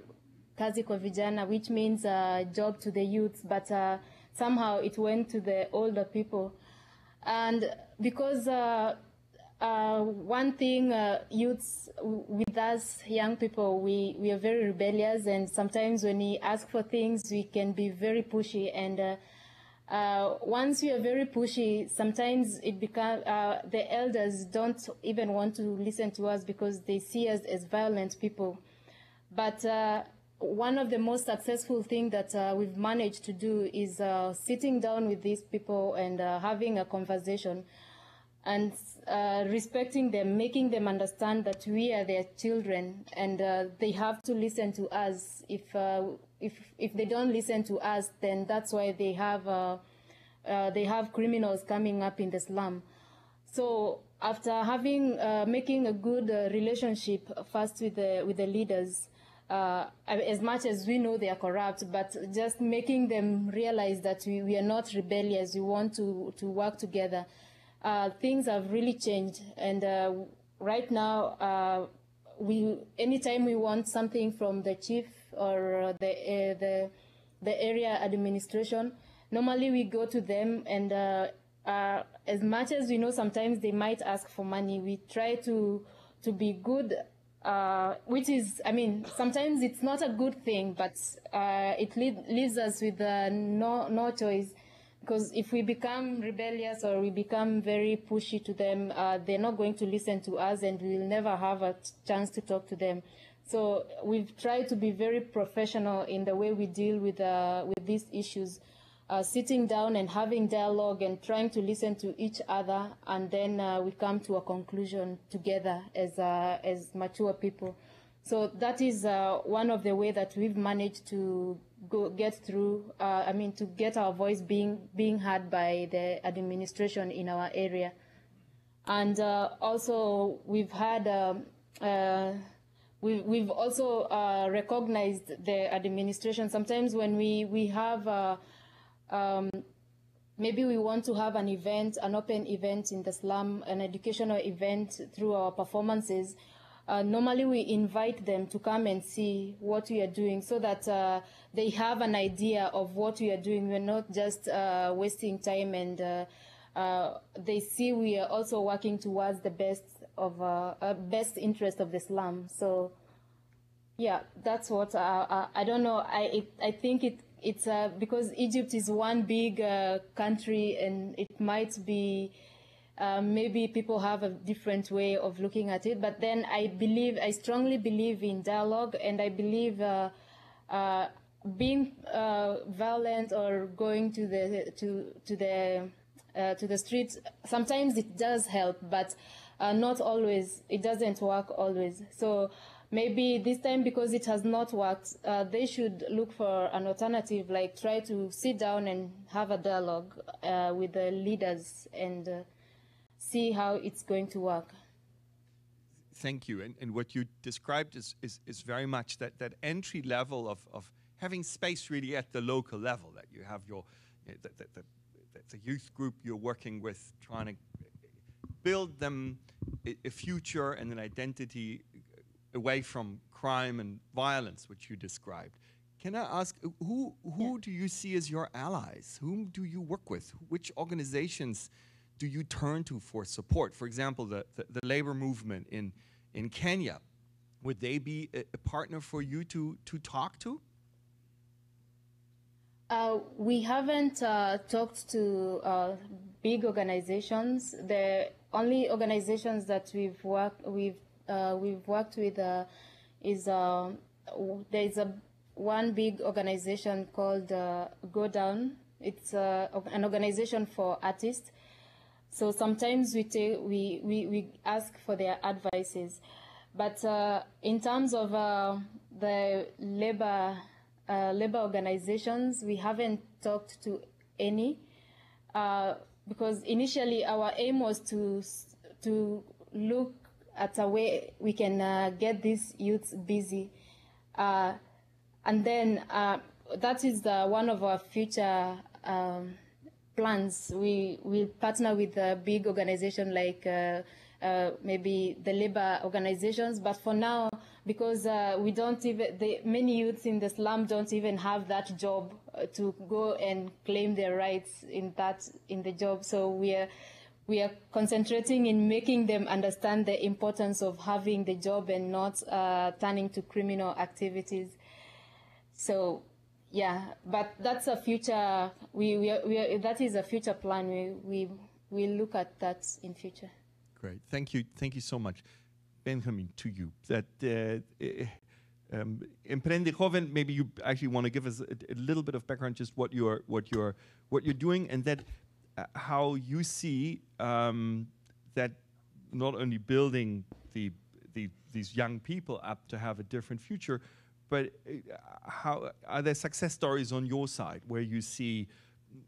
Kazi kwa Vijana, which means uh, job to the youth, but uh, somehow it went to the older people. And because uh, Uh, one thing, uh, youths, with us young people, we, we are very rebellious, and sometimes when we ask for things, we can be very pushy. And uh, uh, once we are very pushy, sometimes it become, uh, the elders don't even want to listen to us because they see us as violent people. But uh, one of the most successful things that uh, we've managed to do is uh, sitting down with these people and uh, having a conversation. And uh, respecting them, making them understand that we are their children, and uh, they have to listen to us. If uh, if if they don't listen to us, then that's why they have uh, uh, they have criminals coming up in the slum. So after having uh, making a good uh, relationship first with the with the leaders, uh, as much as we know they are corrupt, but just making them realize that we, we are not rebellious. We want to to work together. Uh, things have really changed, and uh, right now, uh, we anytime we want something from the chief or the uh, the the area administration, normally we go to them, and uh, uh, as much as we know, sometimes they might ask for money. We try to to be good, uh, which is, I mean, sometimes it's not a good thing, but uh, it lead, leaves us with uh, no no choice. Because if we become rebellious or we become very pushy to them, uh, they're not going to listen to us, and we will never have a chance to talk to them. So we've tried to be very professional in the way we deal with uh, with these issues, uh, sitting down and having dialogue and trying to listen to each other, and then uh, we come to a conclusion together as uh, as mature people. So that is uh, one of the ways that we've managed to go get through, uh, I mean, to get our voice being being heard by the administration in our area. And uh, also we've had, um, uh, we, we've also uh, recognized the administration. Sometimes when we, we have, uh, um, maybe we want to have an event, an open event in the slum, an educational event through our performances. Uh, normally we invite them to come and see what we are doing so that uh, they have an idea of what we are doing. We're not just uh, wasting time, and uh, uh, they see we are also working towards the best of uh, uh, best interest of the slum. So, yeah, that's what uh, uh, I don't know. I it, I think it it's uh, because Egypt is one big uh, country, and it might be. Uh, maybe people have a different way of looking at it, but then I believe, I strongly believe in dialogue, and I believe uh, uh, being uh, violent or going to the to to the uh, to the streets, sometimes it does help, but uh, not always. It doesn't work always. So maybe this time, because it has not worked, uh, they should look for an alternative, like try to sit down and have a dialogue uh, with the leaders and. Uh, see how it's going to work. Thank you. And, and what you described is, is, is very much that, that entry level of, of having space really at the local level, that you have your, you know, the, the, the, the youth group you're working with, trying to build them a, a future and an identity away from crime and violence, which you described. Can I ask, who, who yeah. do you see as your allies? Whom do you work with? Which organizations do you turn to for support? For example, the, the, the labor movement in, in Kenya, would they be a, a partner for you to, to talk to? Uh, we haven't uh, talked to uh, big organizations. The only organizations that we've worked, we've, uh, we've worked with uh, is, uh, there's a, one big organization called uh, GoDown. It's uh, an organization for artists. So sometimes we, take, we, we, we ask for their advices. But uh, in terms of uh, the labor, uh, labor organizations, we haven't talked to any uh, because initially our aim was to, to look at a way we can uh, get these youths busy. Uh, and then uh, that is the, one of our future um, plans. We will partner with a big organization like uh, uh, maybe the labor organizations, but for now, because uh, we don't even, the, many youths in the slum don't even have that job to go and claim their rights in that in the job. So we are we are concentrating in making them understand the importance of having the job and not uh, turning to criminal activities. So, yeah, but that's a future. We we, are, we are, that is a future plan. We we we look at that in future. Great, thank you, thank you so much, Benjamin. To you, that uh, um, EmprendeJoven. Maybe you actually want to give us a, a little bit of background, just what you're what you're what you're doing, and that uh, how you see um, that not only building the the these young people up to have a different future. But how are there success stories on your side where you see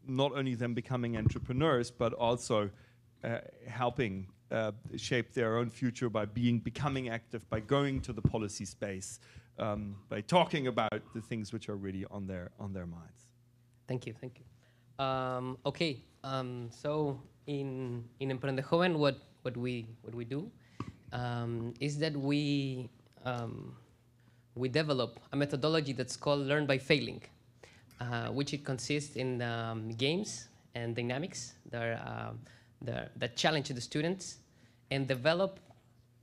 not only them becoming entrepreneurs, but also uh, helping uh, shape their own future by being becoming active, by going to the policy space, um, by talking about the things which are really on their on their minds? Thank you, thank you. Um, okay, um, so in in EmprendeJoven, what what we what we do um, is that we um, we develop a methodology that's called Learn by Failing, uh, which it consists in um, games and dynamics that, are, uh, that, are, that challenge the students and develop,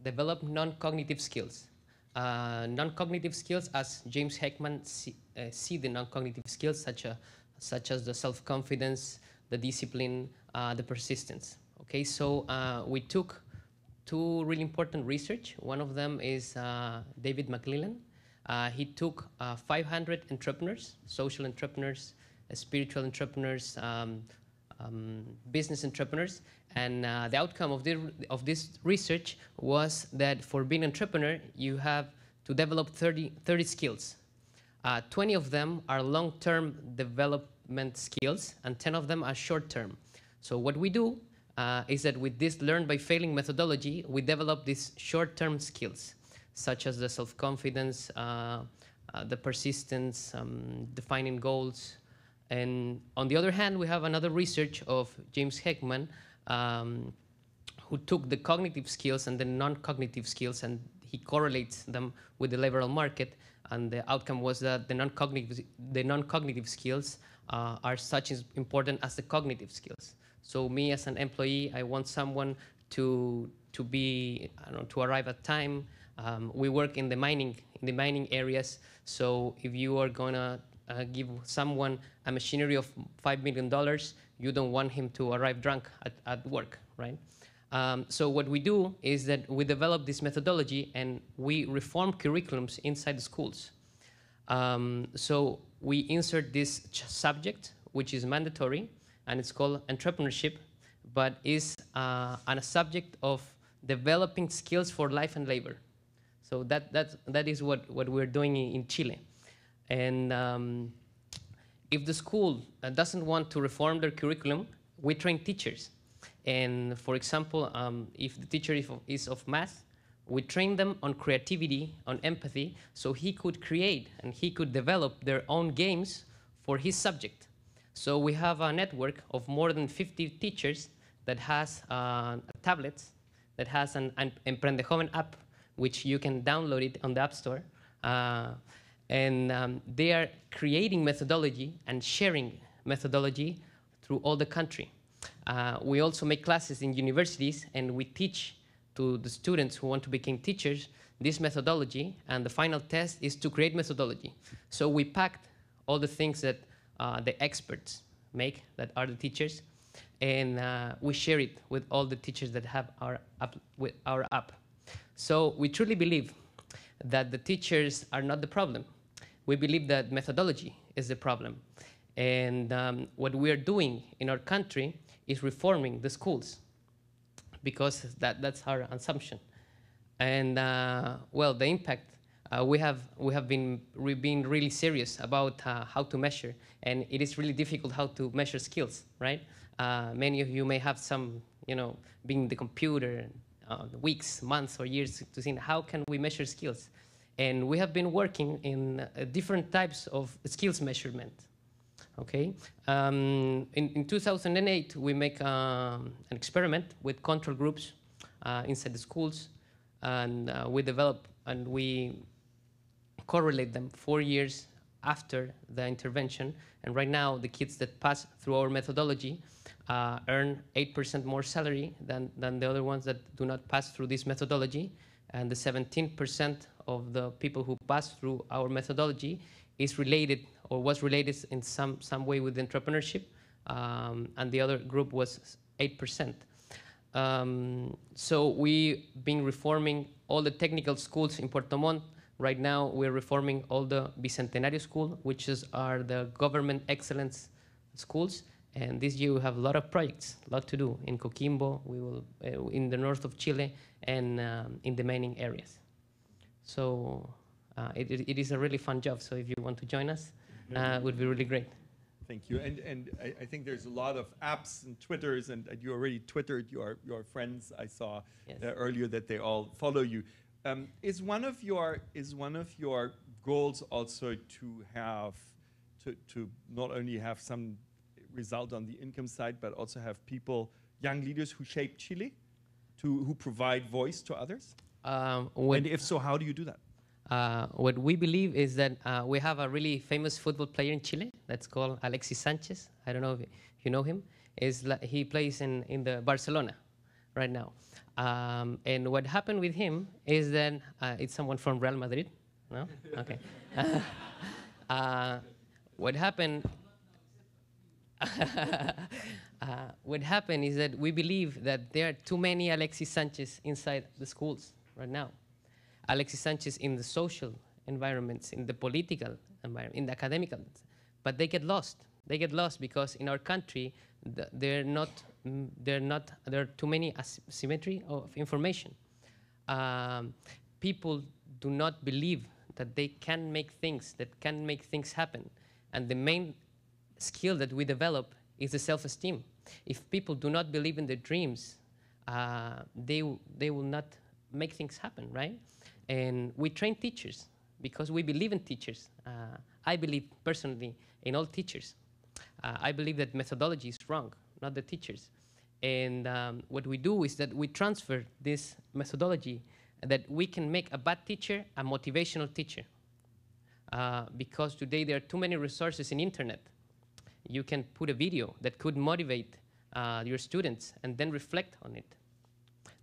develop non-cognitive skills. Uh, non-cognitive skills, as James Heckman see, uh, see the non-cognitive skills, such, a, such as the self-confidence, the discipline, uh, the persistence. Okay, so uh, we took two really important research. One of them is uh, David McClellan. Uh, he took uh, five hundred entrepreneurs, social entrepreneurs, uh, spiritual entrepreneurs, um, um, business entrepreneurs, and uh, the outcome of, the, of this research was that for being an entrepreneur, you have to develop thirty, thirty skills. Uh, twenty of them are long-term development skills, and ten of them are short-term. So what we do uh, is that with this Learn by Failing methodology, we develop these short-term skills, such as the self-confidence, uh, uh, the persistence, um, defining goals. And on the other hand, we have another research of James Heckman, um, who took the cognitive skills and the non-cognitive skills, and he correlates them with the laboral market. And the outcome was that the non-cognitive the non-cognitive skills uh, are such as important as the cognitive skills. So me as an employee, I want someone to to be, I don't know, to arrive at time. Um, we work in the mining, in the mining areas. So if you are gonna uh, give someone a machinery of five million dollars, you don't want him to arrive drunk at, at work, right? Um, so what we do is that we develop this methodology and we reform curriculums inside the schools. Um, so we insert this subject, which is mandatory, and it's called entrepreneurship, but is uh, on a subject of developing skills for life and labor. So that, that, that is what, what we're doing in Chile. And um, if the school doesn't want to reform their curriculum, we train teachers. And for example, um, if the teacher is of, is of math, we train them on creativity, on empathy, so he could create and he could develop their own games for his subject. So we have a network of more than fifty teachers that has uh, tablets, that has an, an EmprendeJoven app, which you can download it on the App Store. Uh, and um, they are creating methodology and sharing methodology through all the country. Uh, we also make classes in universities, and we teach to the students who want to become teachers this methodology, and the final test is to create methodology. So we packed all the things that uh, the experts make, that are the teachers, and uh, we share it with all the teachers that have our app, with our app. So we truly believe that the teachers are not the problem. We believe that methodology is the problem. And um, what we are doing in our country is reforming the schools, because that, that's our assumption. And uh, well, the impact, uh, we have, we have been, we've been really serious about uh, how to measure, and it is really difficult how to measure skills, right? Uh, many of you may have some, you know, being the computer, Uh, weeks, months, or years to see how can we measure skills. And we have been working in uh, different types of skills measurement, okay? Um, in, in two thousand eight, we make um, an experiment with control groups uh, inside the schools, and uh, we develop and we correlate them four years after the intervention. And right now, the kids that pass through our methodology uh, earn eight percent more salary than, than the other ones that do not pass through this methodology. And the seventeen percent of the people who pass through our methodology is related or was related in some, some way with entrepreneurship. Um, and the other group was eight percent. Um, so we've been reforming all the technical schools in Puerto Montt. Right now, we're reforming all the Bicentenario School, which is, are the government excellence schools. And this year, we have a lot of projects, a lot to do. In Coquimbo, we will, uh, in the north of Chile, and um, in the mining areas. So uh, it, it, it is a really fun job. So if you want to join us, uh, it would be really great. Thank you. And, and I, I think there's a lot of apps and Twitters, and you already Twittered your, your friends. I saw yes. uh, earlier that they all follow you. Um, is one of your is one of your goals also to have to, to not only have some result on the income side, but also have people, young leaders who shape Chile, to who provide voice to others? Um, and if so, how do you do that? Uh, what we believe is that uh, we have a really famous football player in Chile that's called Alexis Sanchez. I don't know if you know him. Is he plays in, in the Barcelona right now. Um, and what happened with him is that uh, it's someone from Real Madrid. No? Okay. uh, what happened uh, What happened is that we believe that there are too many Alexis Sanchez inside the schools right now. Alexis Sanchez in the social environments, in the political environment, in the academic environments. But they get lost. They get lost because in our country, th they're not, they're not, there are too many asymmetry of information. Um, people do not believe that they can make things, that can make things happen. And the main skill that we develop is the self-esteem. If people do not believe in their dreams, uh, they, they will not make things happen, right? And we train teachers because we believe in teachers. Uh, I believe personally in all teachers. Uh, I believe that methodology is wrong, not the teachers. And um, what we do is that we transfer this methodology that we can make a bad teacher a motivational teacher. Uh, because today there are too many resources in internet. You can put a video that could motivate uh, your students and then reflect on it.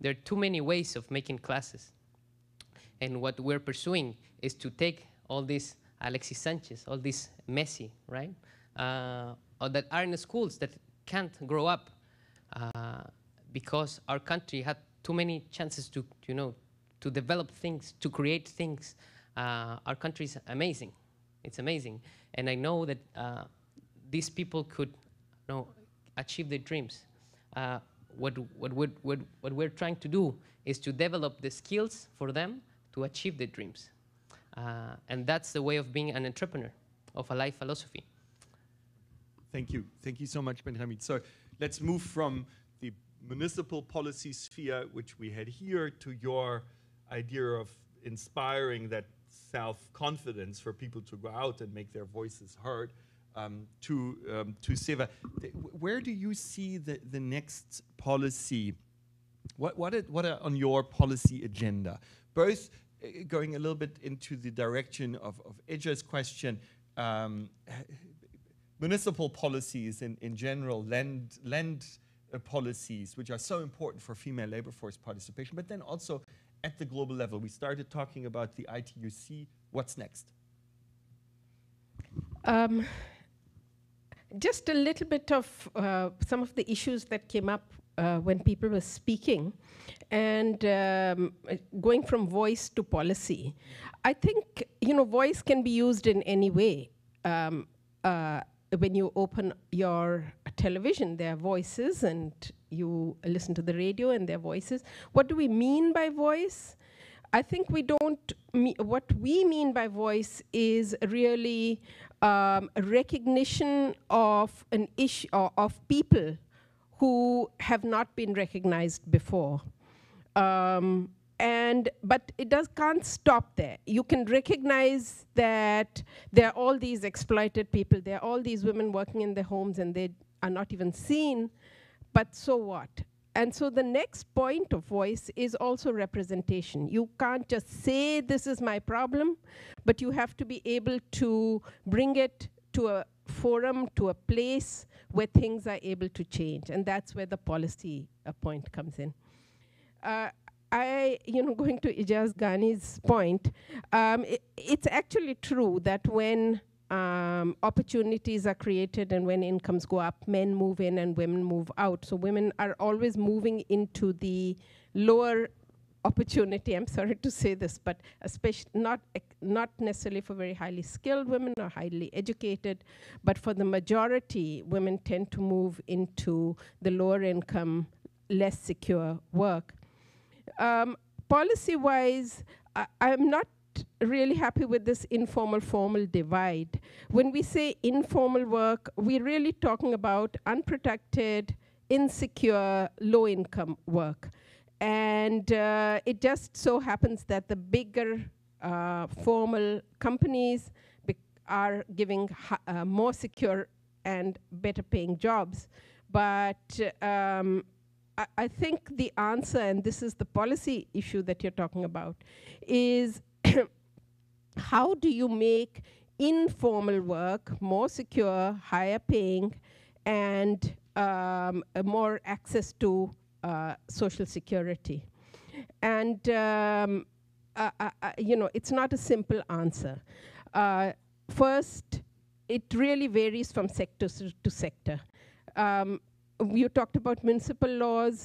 There are too many ways of making classes. And what we're pursuing is to take all these Alexis Sanchez, all these Messi, right, uh, or that are in the schools that can't grow up uh, because our country had too many chances to, you know, to develop things, to create things. Uh, our country is amazing. It's amazing. And I know that uh, these people could, you know, achieve their dreams. Uh, what, what, what, what, what we're trying to do is to develop the skills for them to achieve their dreams. Uh, and that's the way of being an entrepreneur, of a life philosophy. Thank you. Thank you so much, Benjamin. So let's move from the municipal policy sphere, which we had here, to your idea of inspiring that self-confidence for people to go out and make their voices heard, um, to, um, to SEWA. Where do you see the, the next policy? What, what, it, what are on your policy agenda? Both uh, going a little bit into the direction of, of Eja's question, um, municipal policies in, in general, land, land uh, policies, which are so important for female labor force participation, but then also at the global level. We started talking about the I T U C. What's next? Um, just a little bit of uh, some of the issues that came up Uh, when people were speaking, and um, going from voice to policy. I think, you know, voice can be used in any way. Um, uh, when you open your television, there are voices, and you listen to the radio, and there are voices. What do we mean by voice? I think we don't, me what we mean by voice is really um, a recognition of an issue, or of people who have not been recognized before. Um, and but it does can't stop there. You can recognize that there are all these exploited people, there are all these women working in their homes and they are not even seen, but so what? And so the next point of voice is also representation. You can't just say, this is my problem, but you have to be able to bring it to a forum, to a place where things are able to change. And that's where the policy uh, point comes in. Uh, I, you know, going to Ijaz Ghani's point, um, it, it's actually true that when Um, opportunities are created and when incomes go up, men move in and women move out. So women are always moving into the lower opportunity. I'm sorry to say this, but especially not, not necessarily for very highly skilled women or highly educated, but for the majority, women tend to move into the lower income, less secure work. Um, policy-wise, I, I'm not really happy with this informal-formal divide. When we say informal work, we're really talking about unprotected, insecure, low-income work. And uh, it just so happens that the bigger uh, formal companies are giving uh, more secure and better-paying jobs. But um, I, I think the answer, and this is the policy issue that you're talking about, is how do you make informal work more secure, higher paying, and um, more access to uh, social security? And, um, uh, uh, uh, you know, it's not a simple answer. Uh, first, it really varies from sector to sector. Um, you talked about municipal laws.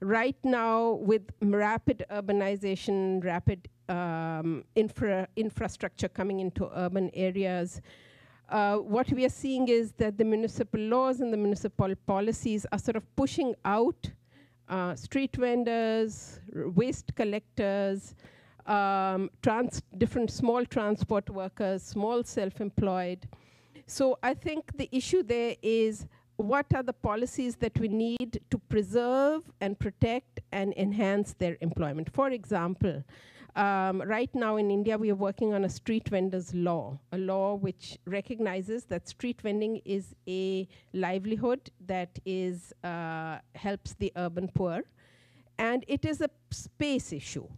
Right now, with rapid urbanization, rapid Um, infra infrastructure coming into urban areas, Uh, what we are seeing is that the municipal laws and the municipal policies are sort of pushing out uh, street vendors, waste collectors, um, trans different small transport workers, small self-employed. So I think the issue there is, what are the policies that we need to preserve and protect and enhance their employment? For example, Um, right now in India, we are working on a street vendors law, a law which recognizes that street vending is a livelihood that is, uh, helps the urban poor. And it is a space issue.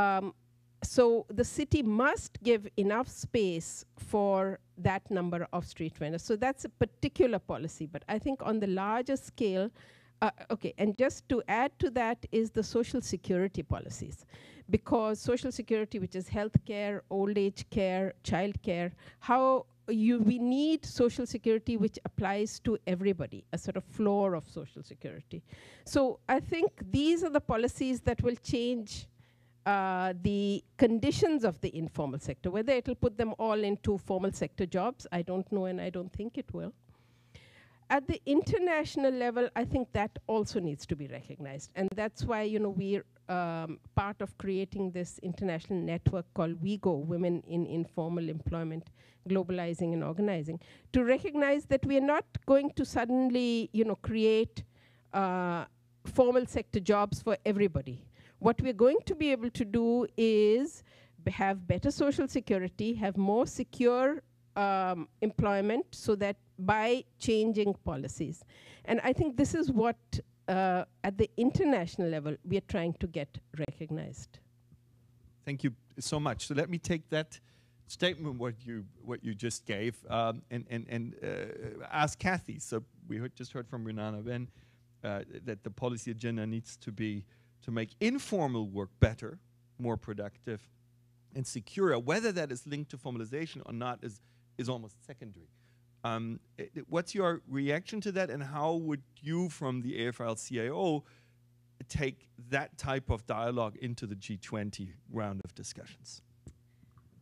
Um, so the city must give enough space for that number of street vendors. So that's a particular policy. But I think on the larger scale, Uh, okay, and just to add to that is the social security policies, because social security, which is health care, old age care, child care, how you, we need social security which applies to everybody, a sort of floor of social security. So I think these are the policies that will change uh, the conditions of the informal sector. Whether it'll put them all into formal sector jobs, I don't know, and I don't think it will. At the international level, I think that also needs to be recognized. And that's why, you know, we're um, part of creating this international network called WIEGO, Women in Informal Employment, Globalizing and Organizing, to recognize that we are not going to suddenly, you know, create uh, formal sector jobs for everybody. What we're going to be able to do is have better social security, have more secure um, employment, so that by changing policies. And I think this is what, uh, at the international level, we are trying to get recognized. Thank you so much. So let me take that statement, what you, what you just gave, um, and, and, and uh, ask Kathy. So we heard, just heard from Renana Ben uh, that the policy agenda needs to be to make informal work better, more productive, and secure. Whether that is linked to formalization or not is, is almost secondary. Um, what's your reaction to that, and how would you, from the A F L C I O, take that type of dialogue into the G twenty round of discussions?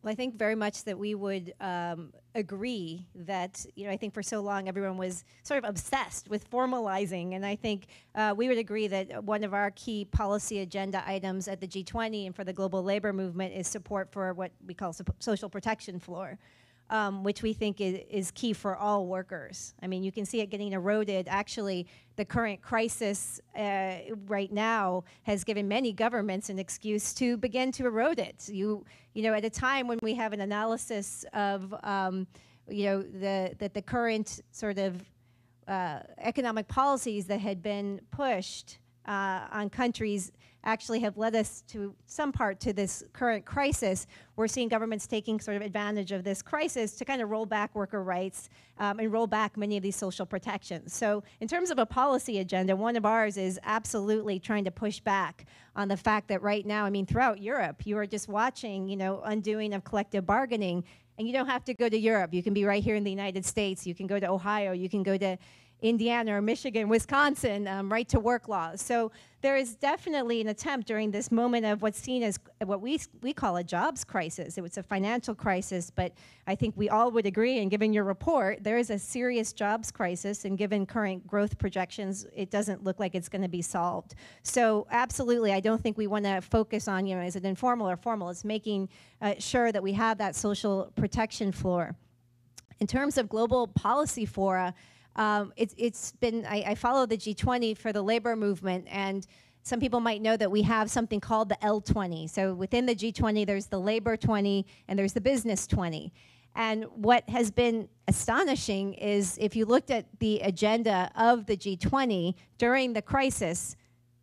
Well, I think very much that we would um, agree that, you know, I think for so long everyone was sort of obsessed with formalizing, and I think uh, we would agree that one of our key policy agenda items at the G twenty and for the global labor movement is support for what we call social protection floor. Um, which we think is, is key for all workers. I mean, you can see it getting eroded. Actually, the current crisis uh, right now has given many governments an excuse to begin to erode it. You, you know, at a time when we have an analysis of, um, you know, the, that the current sort of uh, economic policies that had been pushed uh, on countries actually have led us to some part to this current crisis. We're seeing governments taking sort of advantage of this crisis to kind of roll back worker rights um, and roll back many of these social protections. So in terms of a policy agenda, one of ours is absolutely trying to push back on the fact that right now, I mean, throughout Europe, you are just watching, you know, undoing of collective bargaining, and you don't have to go to Europe. You can be right here in the United States. You can go to Ohio, you can go to Indiana or Michigan, Wisconsin, um, right to work laws. So there is definitely an attempt during this moment of what's seen as what we, we call a jobs crisis. It was a financial crisis, but I think we all would agree, and given your report, there is a serious jobs crisis, and given current growth projections, it doesn't look like it's going to be solved. So absolutely, I don't think we want to focus on, you know, is it informal or formal? It's making uh, sure that we have that social protection floor. In terms of global policy fora, Um, it, it's been, I, I follow the G twenty for the labor movement, and some people might know that we have something called the L twenty. So within the G twenty, there's the labor twenty and there's the business twenty. And what has been astonishing is if you looked at the agenda of the G twenty during the crisis,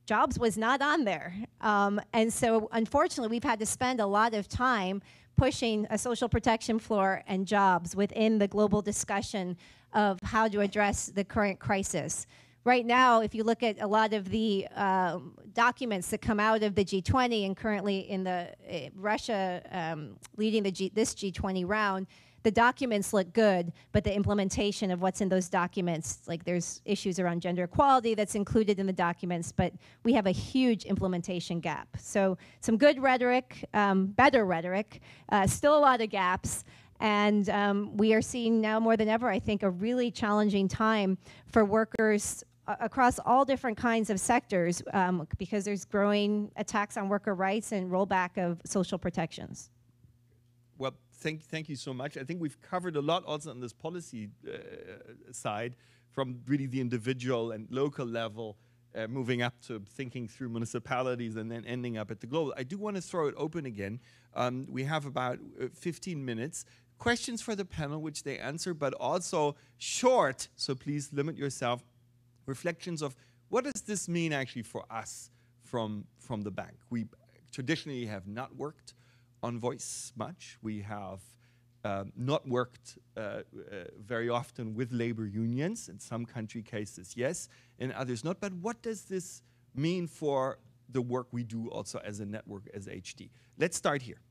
jobs was not on there. Um, and so unfortunately, we've had to spend a lot of time pushing a social protection floor and jobs within the global discussion of how to address the current crisis. Right now, if you look at a lot of the um, documents that come out of the G twenty, and currently in the uh, Russia um, leading the G this G twenty round, the documents look good, but the implementation of what's in those documents, like there's issues around gender equality that's included in the documents, but we have a huge implementation gap. So some good rhetoric, um, better rhetoric, uh, still a lot of gaps, and um, we are seeing now more than ever, I think, a really challenging time for workers across all different kinds of sectors um, because there's growing attacks on worker rights and rollback of social protections. Well, thank, thank you so much. I think we've covered a lot also on this policy uh, side, from really the individual and local level, uh, moving up to thinking through municipalities and then ending up at the global. I do want to throw it open again. Um, we have about uh, fifteen minutes. Questions for the panel, which they answer, but also short, so please limit yourself. Reflections of what does this mean actually for us from, from the bank? We traditionally have not worked on voice much. We have um, not worked uh, uh, very often with labor unions, in some country cases yes, in others not. But what does this mean for the work we do also as a network, as H D? Let's start here.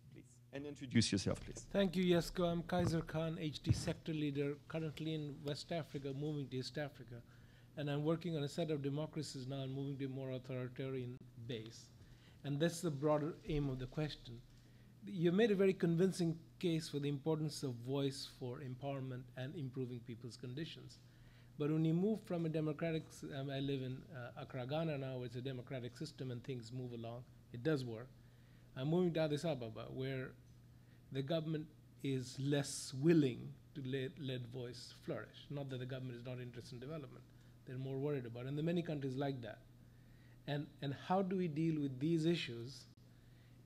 And introduce yourself, please. Thank you, Jesko. I'm Kaiser Khan, H D sector leader, currently in West Africa, moving to East Africa. And I'm working on a set of democracies now and moving to a more authoritarian base. And that's the broader aim of the question. You made a very convincing case for the importance of voice for empowerment and improving people's conditions. But when you move from a democratic, um, I live in uh, Accra, Ghana now, it's a democratic system and things move along, it does work. I'm moving to Addis Ababa, where the government is less willing to let, let voice flourish. Not that the government is not interested in development. They're more worried about it. And there are many countries like that. And, and how do we deal with these issues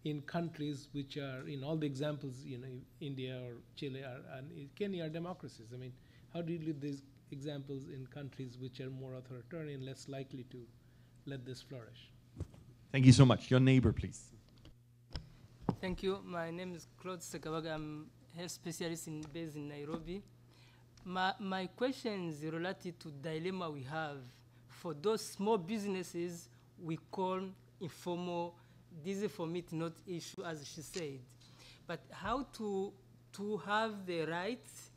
in countries which are, in all the examples, you know, India or Chile are, and Kenya are democracies. I mean, how do you deal with these examples in countries which are more authoritarian, less likely to let this flourish? Thank you so much. Your neighbor, please. Thank you. My name is Claude Sekawaga. I'm a health specialist in, based in Nairobi. My, my question is related to the dilemma we have for those small businesses we call informal. This is for me not issue, as she said. But how to, to have the rights,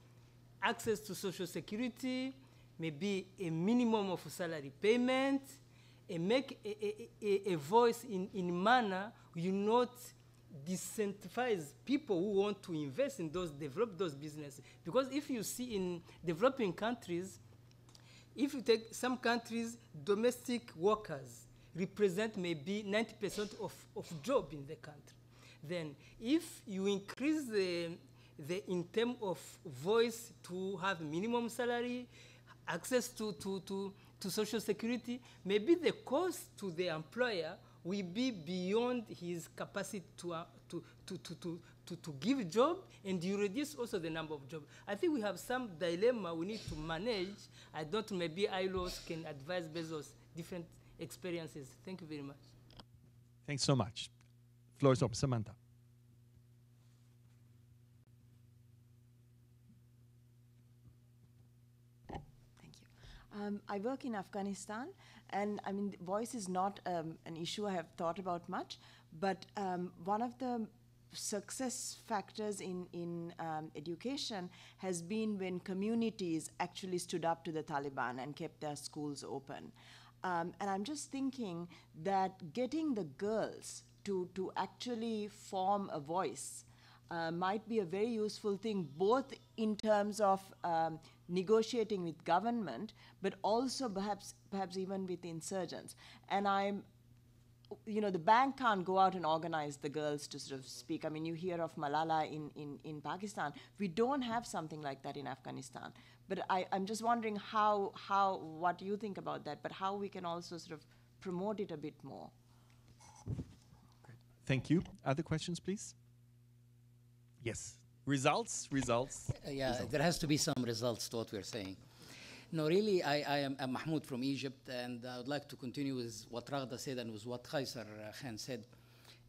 access to social security, maybe a minimum of salary payment, and make a, a, a, a voice in, in manner you not disincentivize people who want to invest in those, develop those businesses. Because if you see in developing countries, if you take some countries, domestic workers represent maybe ninety percent of, of job in the country. Then if you increase the, the in term of voice to have minimum salary, access to, to, to, to social security, maybe the cost to the employer will be beyond his capacity to, uh, to, to, to, to, to, to give job, and you reduce also the number of jobs. I think we have some dilemma we need to manage. I thought maybe I L O s can advise based on different experiences. Thank you very much. Thanks so much. Floor is open, Samantha. Um, I work in Afghanistan, and I mean, voice is not um, an issue I have thought about much, but um, one of the success factors in, in um, education has been when communities actually stood up to the Taliban and kept their schools open. Um, and I'm just thinking that getting the girls to, to actually form a voice uh, might be a very useful thing, both in terms of um, negotiating with government, but also perhaps perhaps even with insurgents. And I'm, you know, the bank can't go out and organize the girls to sort of speak. I mean, you hear of Malala in, in, in Pakistan. We don't have something like that in Afghanistan. But I, I'm just wondering how, how, what you think about that, but how we can also sort of promote it a bit more. Great. Thank you. Other questions, please? Yes. Results, results. Uh, yeah, results. There has to be some results to what we're saying. No, really, I, I am I'm Mahmoud from Egypt, and I would like to continue with what Raghda said and with what Khaisar Khan said,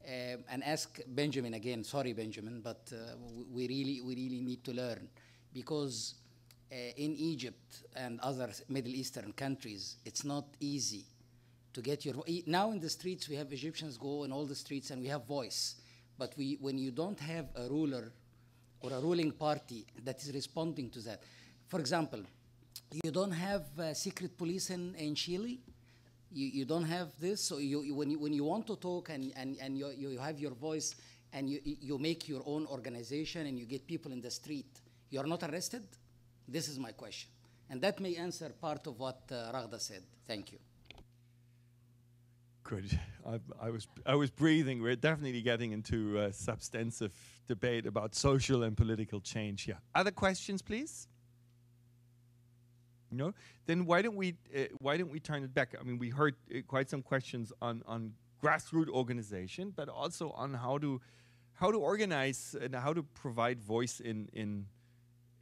uh, and ask Benjamin again. Sorry, Benjamin, but uh, we really, we really need to learn, because uh, in Egypt and other Middle Eastern countries, it's not easy to get your voice. Now in the streets, we have Egyptians go in all the streets, and we have voice, but we, when you don't have a ruler or a ruling party that is responding to that. For example, you don't have uh, secret police in, in Chile. You, you don't have this. So you, you, when, you, when you want to talk and, and, and you, you have your voice and you, you make your own organization and you get people in the street, you are not arrested? This is my question. And that may answer part of what uh, Raghda said. Thank you. Good. I, I was I was breathing. We're definitely getting into a substantive debate about social and political change here. Other questions, please? No? Then why don't we uh, why don't we turn it back? I mean, we heard uh, quite some questions on on grassroots organization, but also on how to how to organize and how to provide voice in in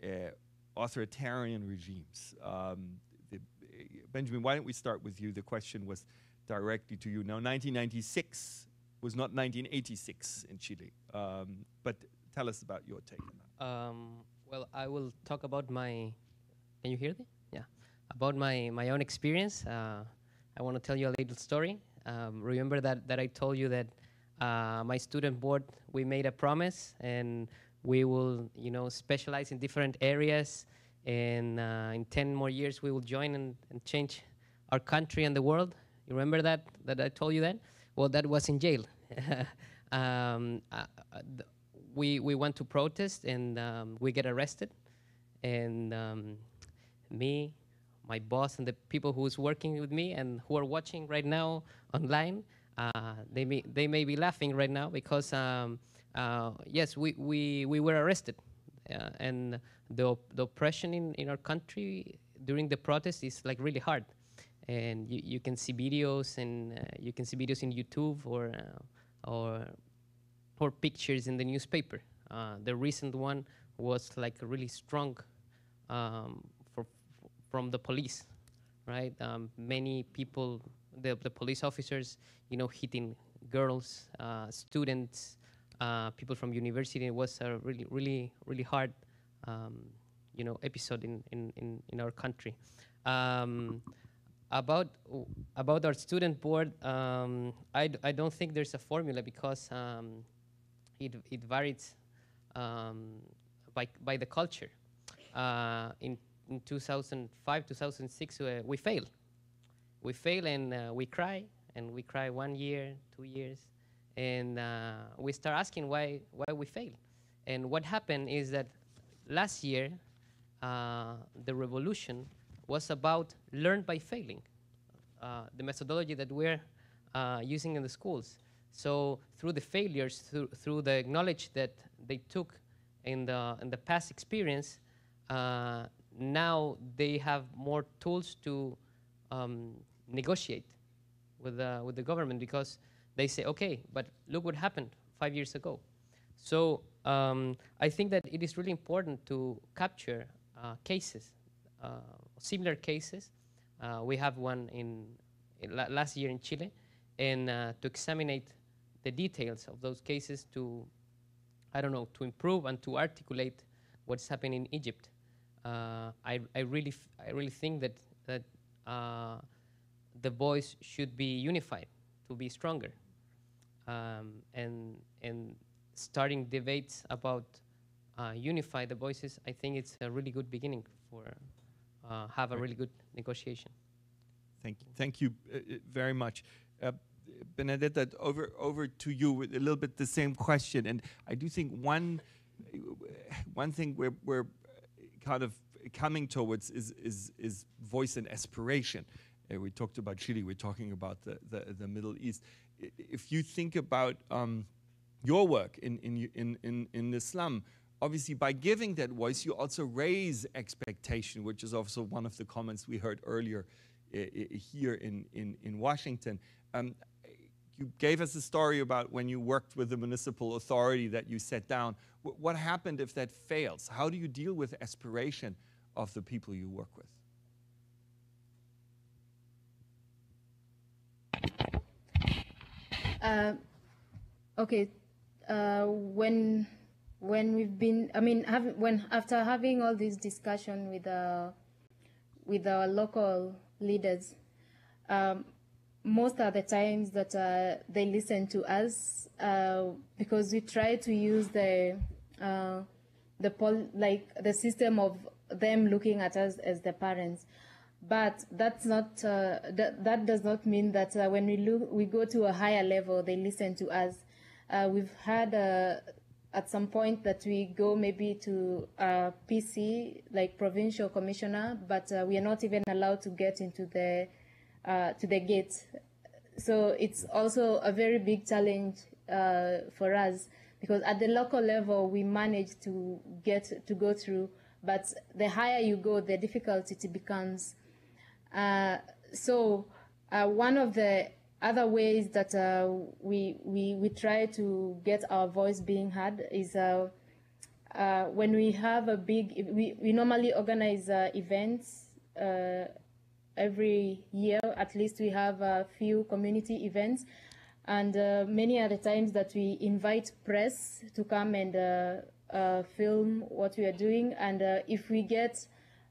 uh, authoritarian regimes. Um, the, uh, Benjamin, why don't we start with you? The question was directly to you. Now, nineteen ninety-six was not nineteen eighty-six in Chile, um, but tell us about your take on that. Um, well, I will talk about my, can you hear me? Yeah. About my, my own experience. Uh, I want to tell you a little story. Um, remember that, that I told you that uh, my student board, we made a promise and we will, you know, specialize in different areas, and uh, in ten more years we will join and, and change our country and the world. You remember that, that I told you that? Well, that was in jail. um, uh, we, we went to protest, and um, we get arrested. And um, me, my boss, and the people who's working with me and who are watching right now online, uh, they, may, they may be laughing right now because, um, uh, yes, we, we, we were arrested. Uh, and the, op the oppression in, in our country during the protest is like really hard. And you, you can see videos, and uh, you can see videos in YouTube or uh, or or pictures in the newspaper. Uh, the recent one was like really strong um, for, from the police, right? Um, many people, the the police officers, you know, hitting girls, uh, students, uh, people from university. It was a really, really, really hard, um, you know, episode in in in, in our country. Um, About about our student board, um, I, d I don't think there's a formula, because um, it it varies um, by by the culture. Uh, in in two thousand five, two thousand six, uh, we fail, we fail, and uh, we cry, and we cry one year, two years, and uh, we start asking why why we fail. And what happened is that last year, uh, the revolution was about learn by failing, uh, the methodology that we're uh, using in the schools. So through the failures, through, through the knowledge that they took in the, in the past experience, uh, now they have more tools to um, negotiate with the, with the government, because they say, okay, but look what happened five years ago. So um, I think that it is really important to capture uh, cases, Uh, similar cases. Uh, we have one in last year in Chile, and uh, to examine the details of those cases to, I don't know, to improve and to articulate what's happening in Egypt. Uh, I, I, really f I really think that, that uh, the voice should be unified to be stronger, um, and, and starting debates about uh, unify the voices, I think it's a really good beginning for uh, have a really good negotiation. Thank you, thank you uh, very much. Uh, Benedetta, over, over to you with a little bit the same question. And I do think one, one thing we're, we're kind of coming towards is, is, is voice and aspiration. Uh, we talked about Chile, we're talking about the, the, the Middle East. I, if you think about um, your work in, in, in, in, in the slum, obviously by giving that voice, you also raise expectation, which is also one of the comments we heard earlier uh, here in, in, in Washington. Um, you gave us a story about when you worked with the municipal authority that you set down. W what happened if that fails? How do you deal with aspiration of the people you work with? Uh, okay, uh, when when we've been, I mean, have, when after having all this discussion with our with our local leaders, um, most of the times that uh, they listen to us uh, because we try to use the uh, the pol like the system of them looking at us as the parents. But that's not uh, that, that does not mean that uh, when we look we go to a higher level they listen to us. Uh, we've had uh, at some point that we go maybe to uh, P C, like provincial commissioner, but uh, we are not even allowed to get into the uh, to the gate. So it's also a very big challenge uh, for us, because at the local level we manage to get to go through, but the higher you go, the difficulty it becomes. Uh, so uh, one of the other ways that uh, we, we, we try to get our voice being heard is uh, uh, when we have a big, we, we normally organize uh, events uh, every year. At least we have a few community events, and uh, many are the times that we invite press to come and uh, uh, film what we are doing. And uh, if we get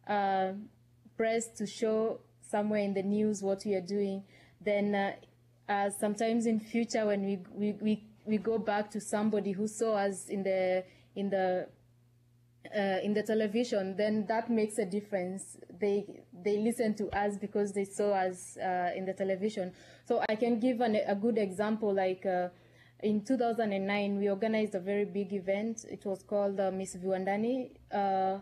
uh, press to show somewhere in the news what we are doing, then uh, uh, sometimes in future when we, we we we go back to somebody who saw us in the in the uh, in the television, then that makes a difference. They they listen to us because they saw us uh, in the television. So I can give an, a good example. Like uh, in two thousand nine, we organized a very big event. It was called uh, Miss Viwandani, uh,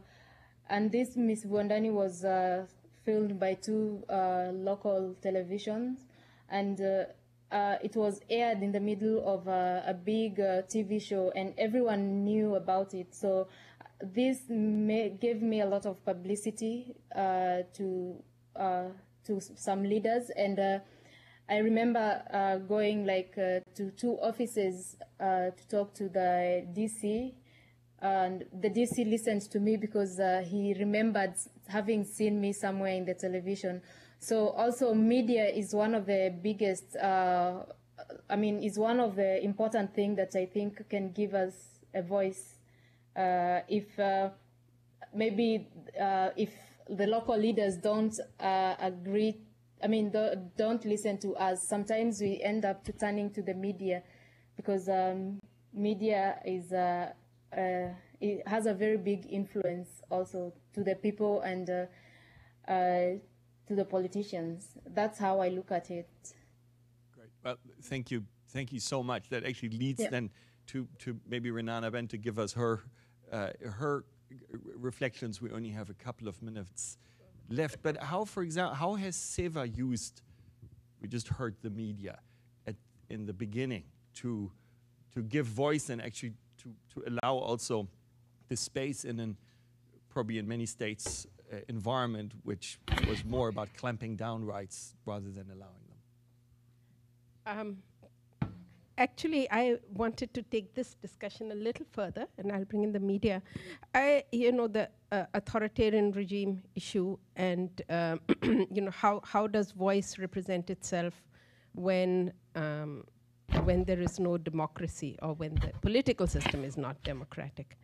and this Miss Viwandani was Uh, filmed by two uh, local televisions, and uh, uh, it was aired in the middle of uh, a big uh, T V show, and everyone knew about it. So this may, gave me a lot of publicity uh, to uh, to some leaders, and uh, I remember uh, going like uh, to two offices uh, to talk to the D C. And the D C listened to me because uh, he remembered having seen me somewhere in the television. So also media is one of the biggest, uh, I mean, is one of the important things that I think can give us a voice. Uh, if uh, maybe uh, if the local leaders don't uh, agree, I mean, don't listen to us, sometimes we end up to turning to the media, because um, media is Uh, Uh, it has a very big influence also to the people and uh, uh, to the politicians. That's how I look at it. Great. Well, thank you. Thank you so much. That actually leads yeah. then to, to maybe Renana Ben to give us her, uh, her reflections. We only have a couple of minutes left. But how, for example, how has SEWA used, we just heard the media at, in the beginning, to, to give voice and actually to allow also the space in an, probably in many states, uh, environment which was more about clamping down rights rather than allowing them? Um, actually, I wanted to take this discussion a little further, and I'll bring in the media. I, you know, the uh, authoritarian regime issue, and um, you know, how how does voice represent itself when um, when there is no democracy, or when the political system is not democratic?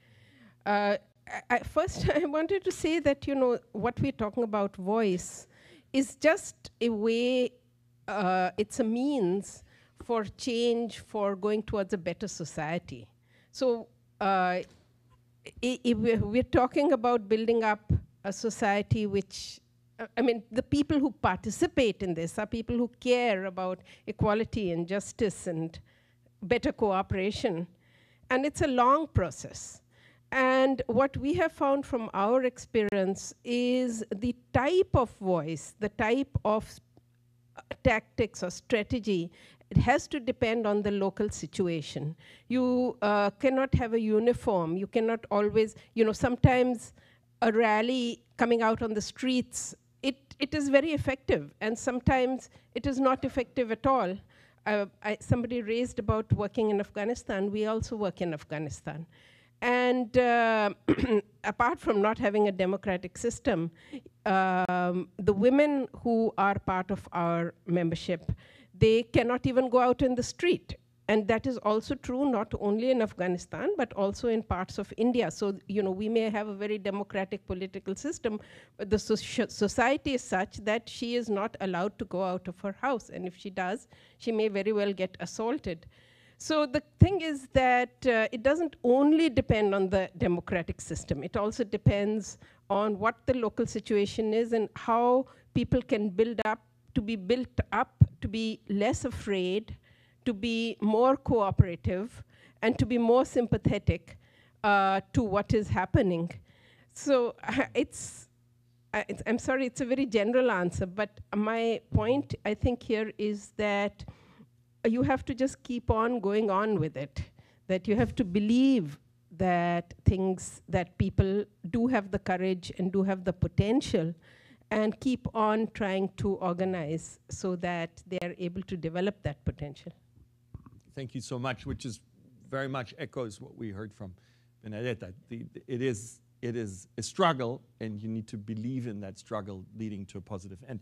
Uh, I, I first, I wanted to say that, you know, what we're talking about, voice, is just a way. Uh, it's a means for change, for going towards a better society. So uh, if we're talking about building up a society which, uh, I mean, the people who participate in this are people who care about equality and justice and better cooperation. And it's a long process. And what we have found from our experience is the type of voice, the type of tactics or strategy, it has to depend on the local situation. You uh, cannot have a uniform. You cannot always, you know, sometimes a rally coming out on the streets, it, it is very effective, and sometimes it is not effective at all. Uh, I, somebody raised about working in Afghanistan. We also work in Afghanistan. And uh, apart from not having a democratic system, um, the women who are part of our membership, they cannot even go out in the street. And that is also true not only in Afghanistan, but also in parts of India. So, you know, we may have a very democratic political system, but the so society is such that she is not allowed to go out of her house. And if she does, she may very well get assaulted. So the thing is that uh, it doesn't only depend on the democratic system. It also depends on what the local situation is and how people can build up, to be built up, to be less afraid, to be more cooperative, and to be more sympathetic uh, to what is happening. So uh, it's, uh, it's, I'm sorry, it's a very general answer, but my point, I think, here is that you have to just keep on going on with it, that you have to believe that things, that people do have the courage and do have the potential, and keep on trying to organize so that they are able to develop that potential. Thank you so much, which is very much echoes what we heard from Benedetta. The, the, it, is, it is a struggle, and you need to believe in that struggle leading to a positive end.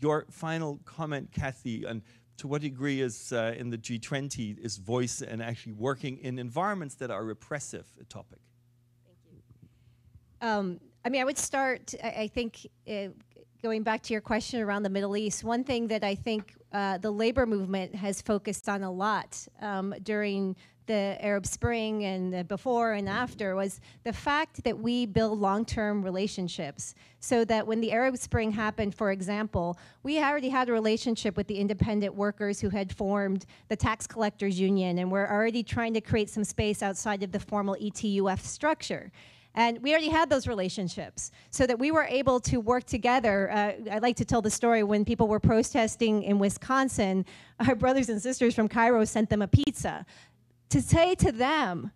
Your final comment, Kathy, on to what degree is uh, in the G twenty is voice and actually working in environments that are repressive a topic? Thank you. Um, I mean, I would start, I, I think, uh, going back to your question around the Middle East, one thing that I think uh, the labor movement has focused on a lot um, during the Arab Spring and the before and after was the fact that we build long-term relationships, so that when the Arab Spring happened, for example, we already had a relationship with the independent workers who had formed the tax collectors union, and we're already trying to create some space outside of the formal E T U F structure. And we already had those relationships, so that we were able to work together. Uh, I like to tell the story when people were protesting in Wisconsin, our brothers and sisters from Cairo sent them a pizza. To say to them,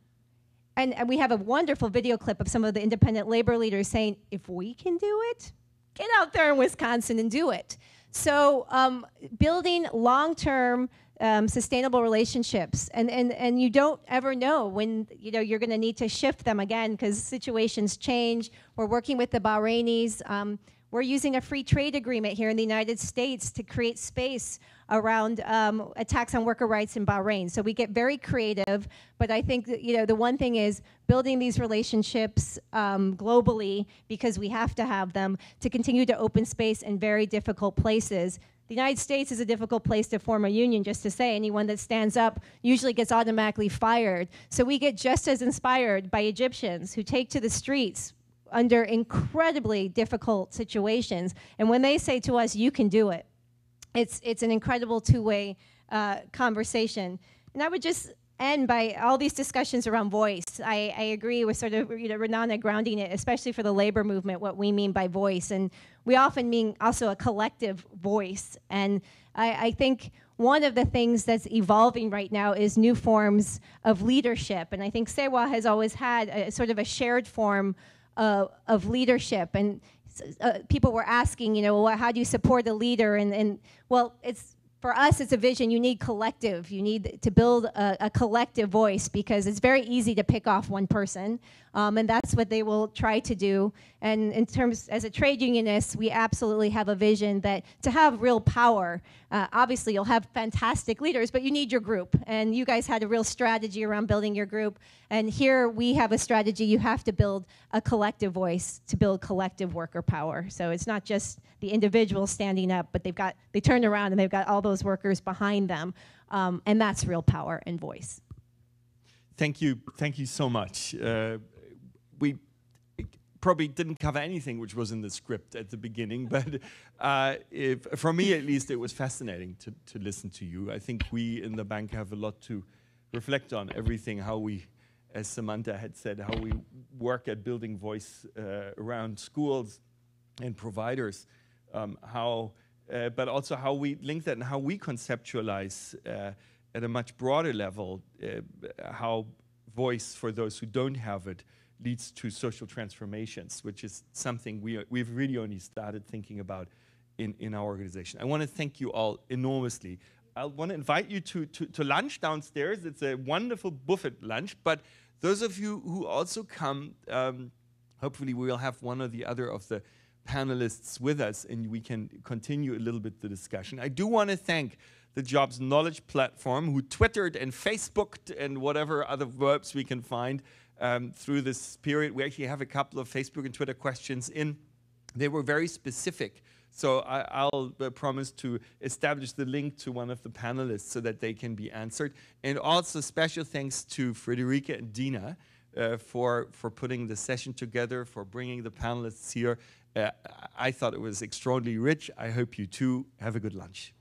and, and we have a wonderful video clip of some of the independent labor leaders saying, if we can do it, get out there in Wisconsin and do it. So um, building long-term um, sustainable relationships, and, and, and you don't ever know when, you know, you're gonna need to shift them again, because situations change. We're working with the Bahrainis. Um, We're using a free trade agreement here in the United States to create space around um, attacks on worker rights in Bahrain. So we get very creative, but I think that, you know, the one thing is building these relationships um, globally, because we have to have them to continue to open space in very difficult places. The United States is a difficult place to form a union, just to say. Anyone that stands up usually gets automatically fired. So we get just as inspired by Egyptians who take to the streets under incredibly difficult situations. And when they say to us, you can do it, it's, it's an incredible two-way uh, conversation. And I would just end by all these discussions around voice. I, I agree with sort of, you know, Renana grounding it, especially for the labor movement, what we mean by voice. And we often mean also a collective voice. And I, I think one of the things that's evolving right now is new forms of leadership. And I think SEWA has always had a sort of a shared form Uh, of leadership, and uh, people were asking, you know, well, how do you support a leader? And, and well, it's for us, it's a vision. You need collective. You need to build a, a collective voice, because it's very easy to pick off one person, um, and that's what they will try to do. And in terms, as a trade unionist, we absolutely have a vision that to have real power, uh, obviously you'll have fantastic leaders, but you need your group. And you guys had a real strategy around building your group. And here we have a strategy. You have to build a collective voice to build collective worker power. So it's not just the individual standing up, but they've got, they turned around and they've got all those workers behind them, um, and that's real power and voice. Thank you, thank you so much. Uh, we probably didn't cover anything which was in the script at the beginning, but uh, if, for me at least, it was fascinating to, to listen to you. I think we in the bank have a lot to reflect on, everything, how we, as Samantha had said, how we work at building voice uh, around schools and providers. Um, how, uh, but also how we link that and how we conceptualize uh, at a much broader level uh, how voice for those who don't have it leads to social transformations, which is something we, we've really only started thinking about in, in our organization. I want to thank you all enormously. I want to invite you to, to, to lunch downstairs. It's a wonderful buffet lunch, but those of you who also come, um, hopefully we'll have one or the other of the panelists with us, and we can continue a little bit the discussion. I do want to thank the Jobs Knowledge Platform, who Twittered and Facebooked and whatever other verbs we can find um, through this period. We actually have a couple of Facebook and Twitter questions in. They were very specific, so I, I'll uh, promise to establish the link to one of the panelists so that they can be answered. And also special thanks to Frederica and Dina uh, for, for putting the session together, for bringing the panelists here. Uh, I thought it was extraordinarily rich. I hope you too have a good lunch.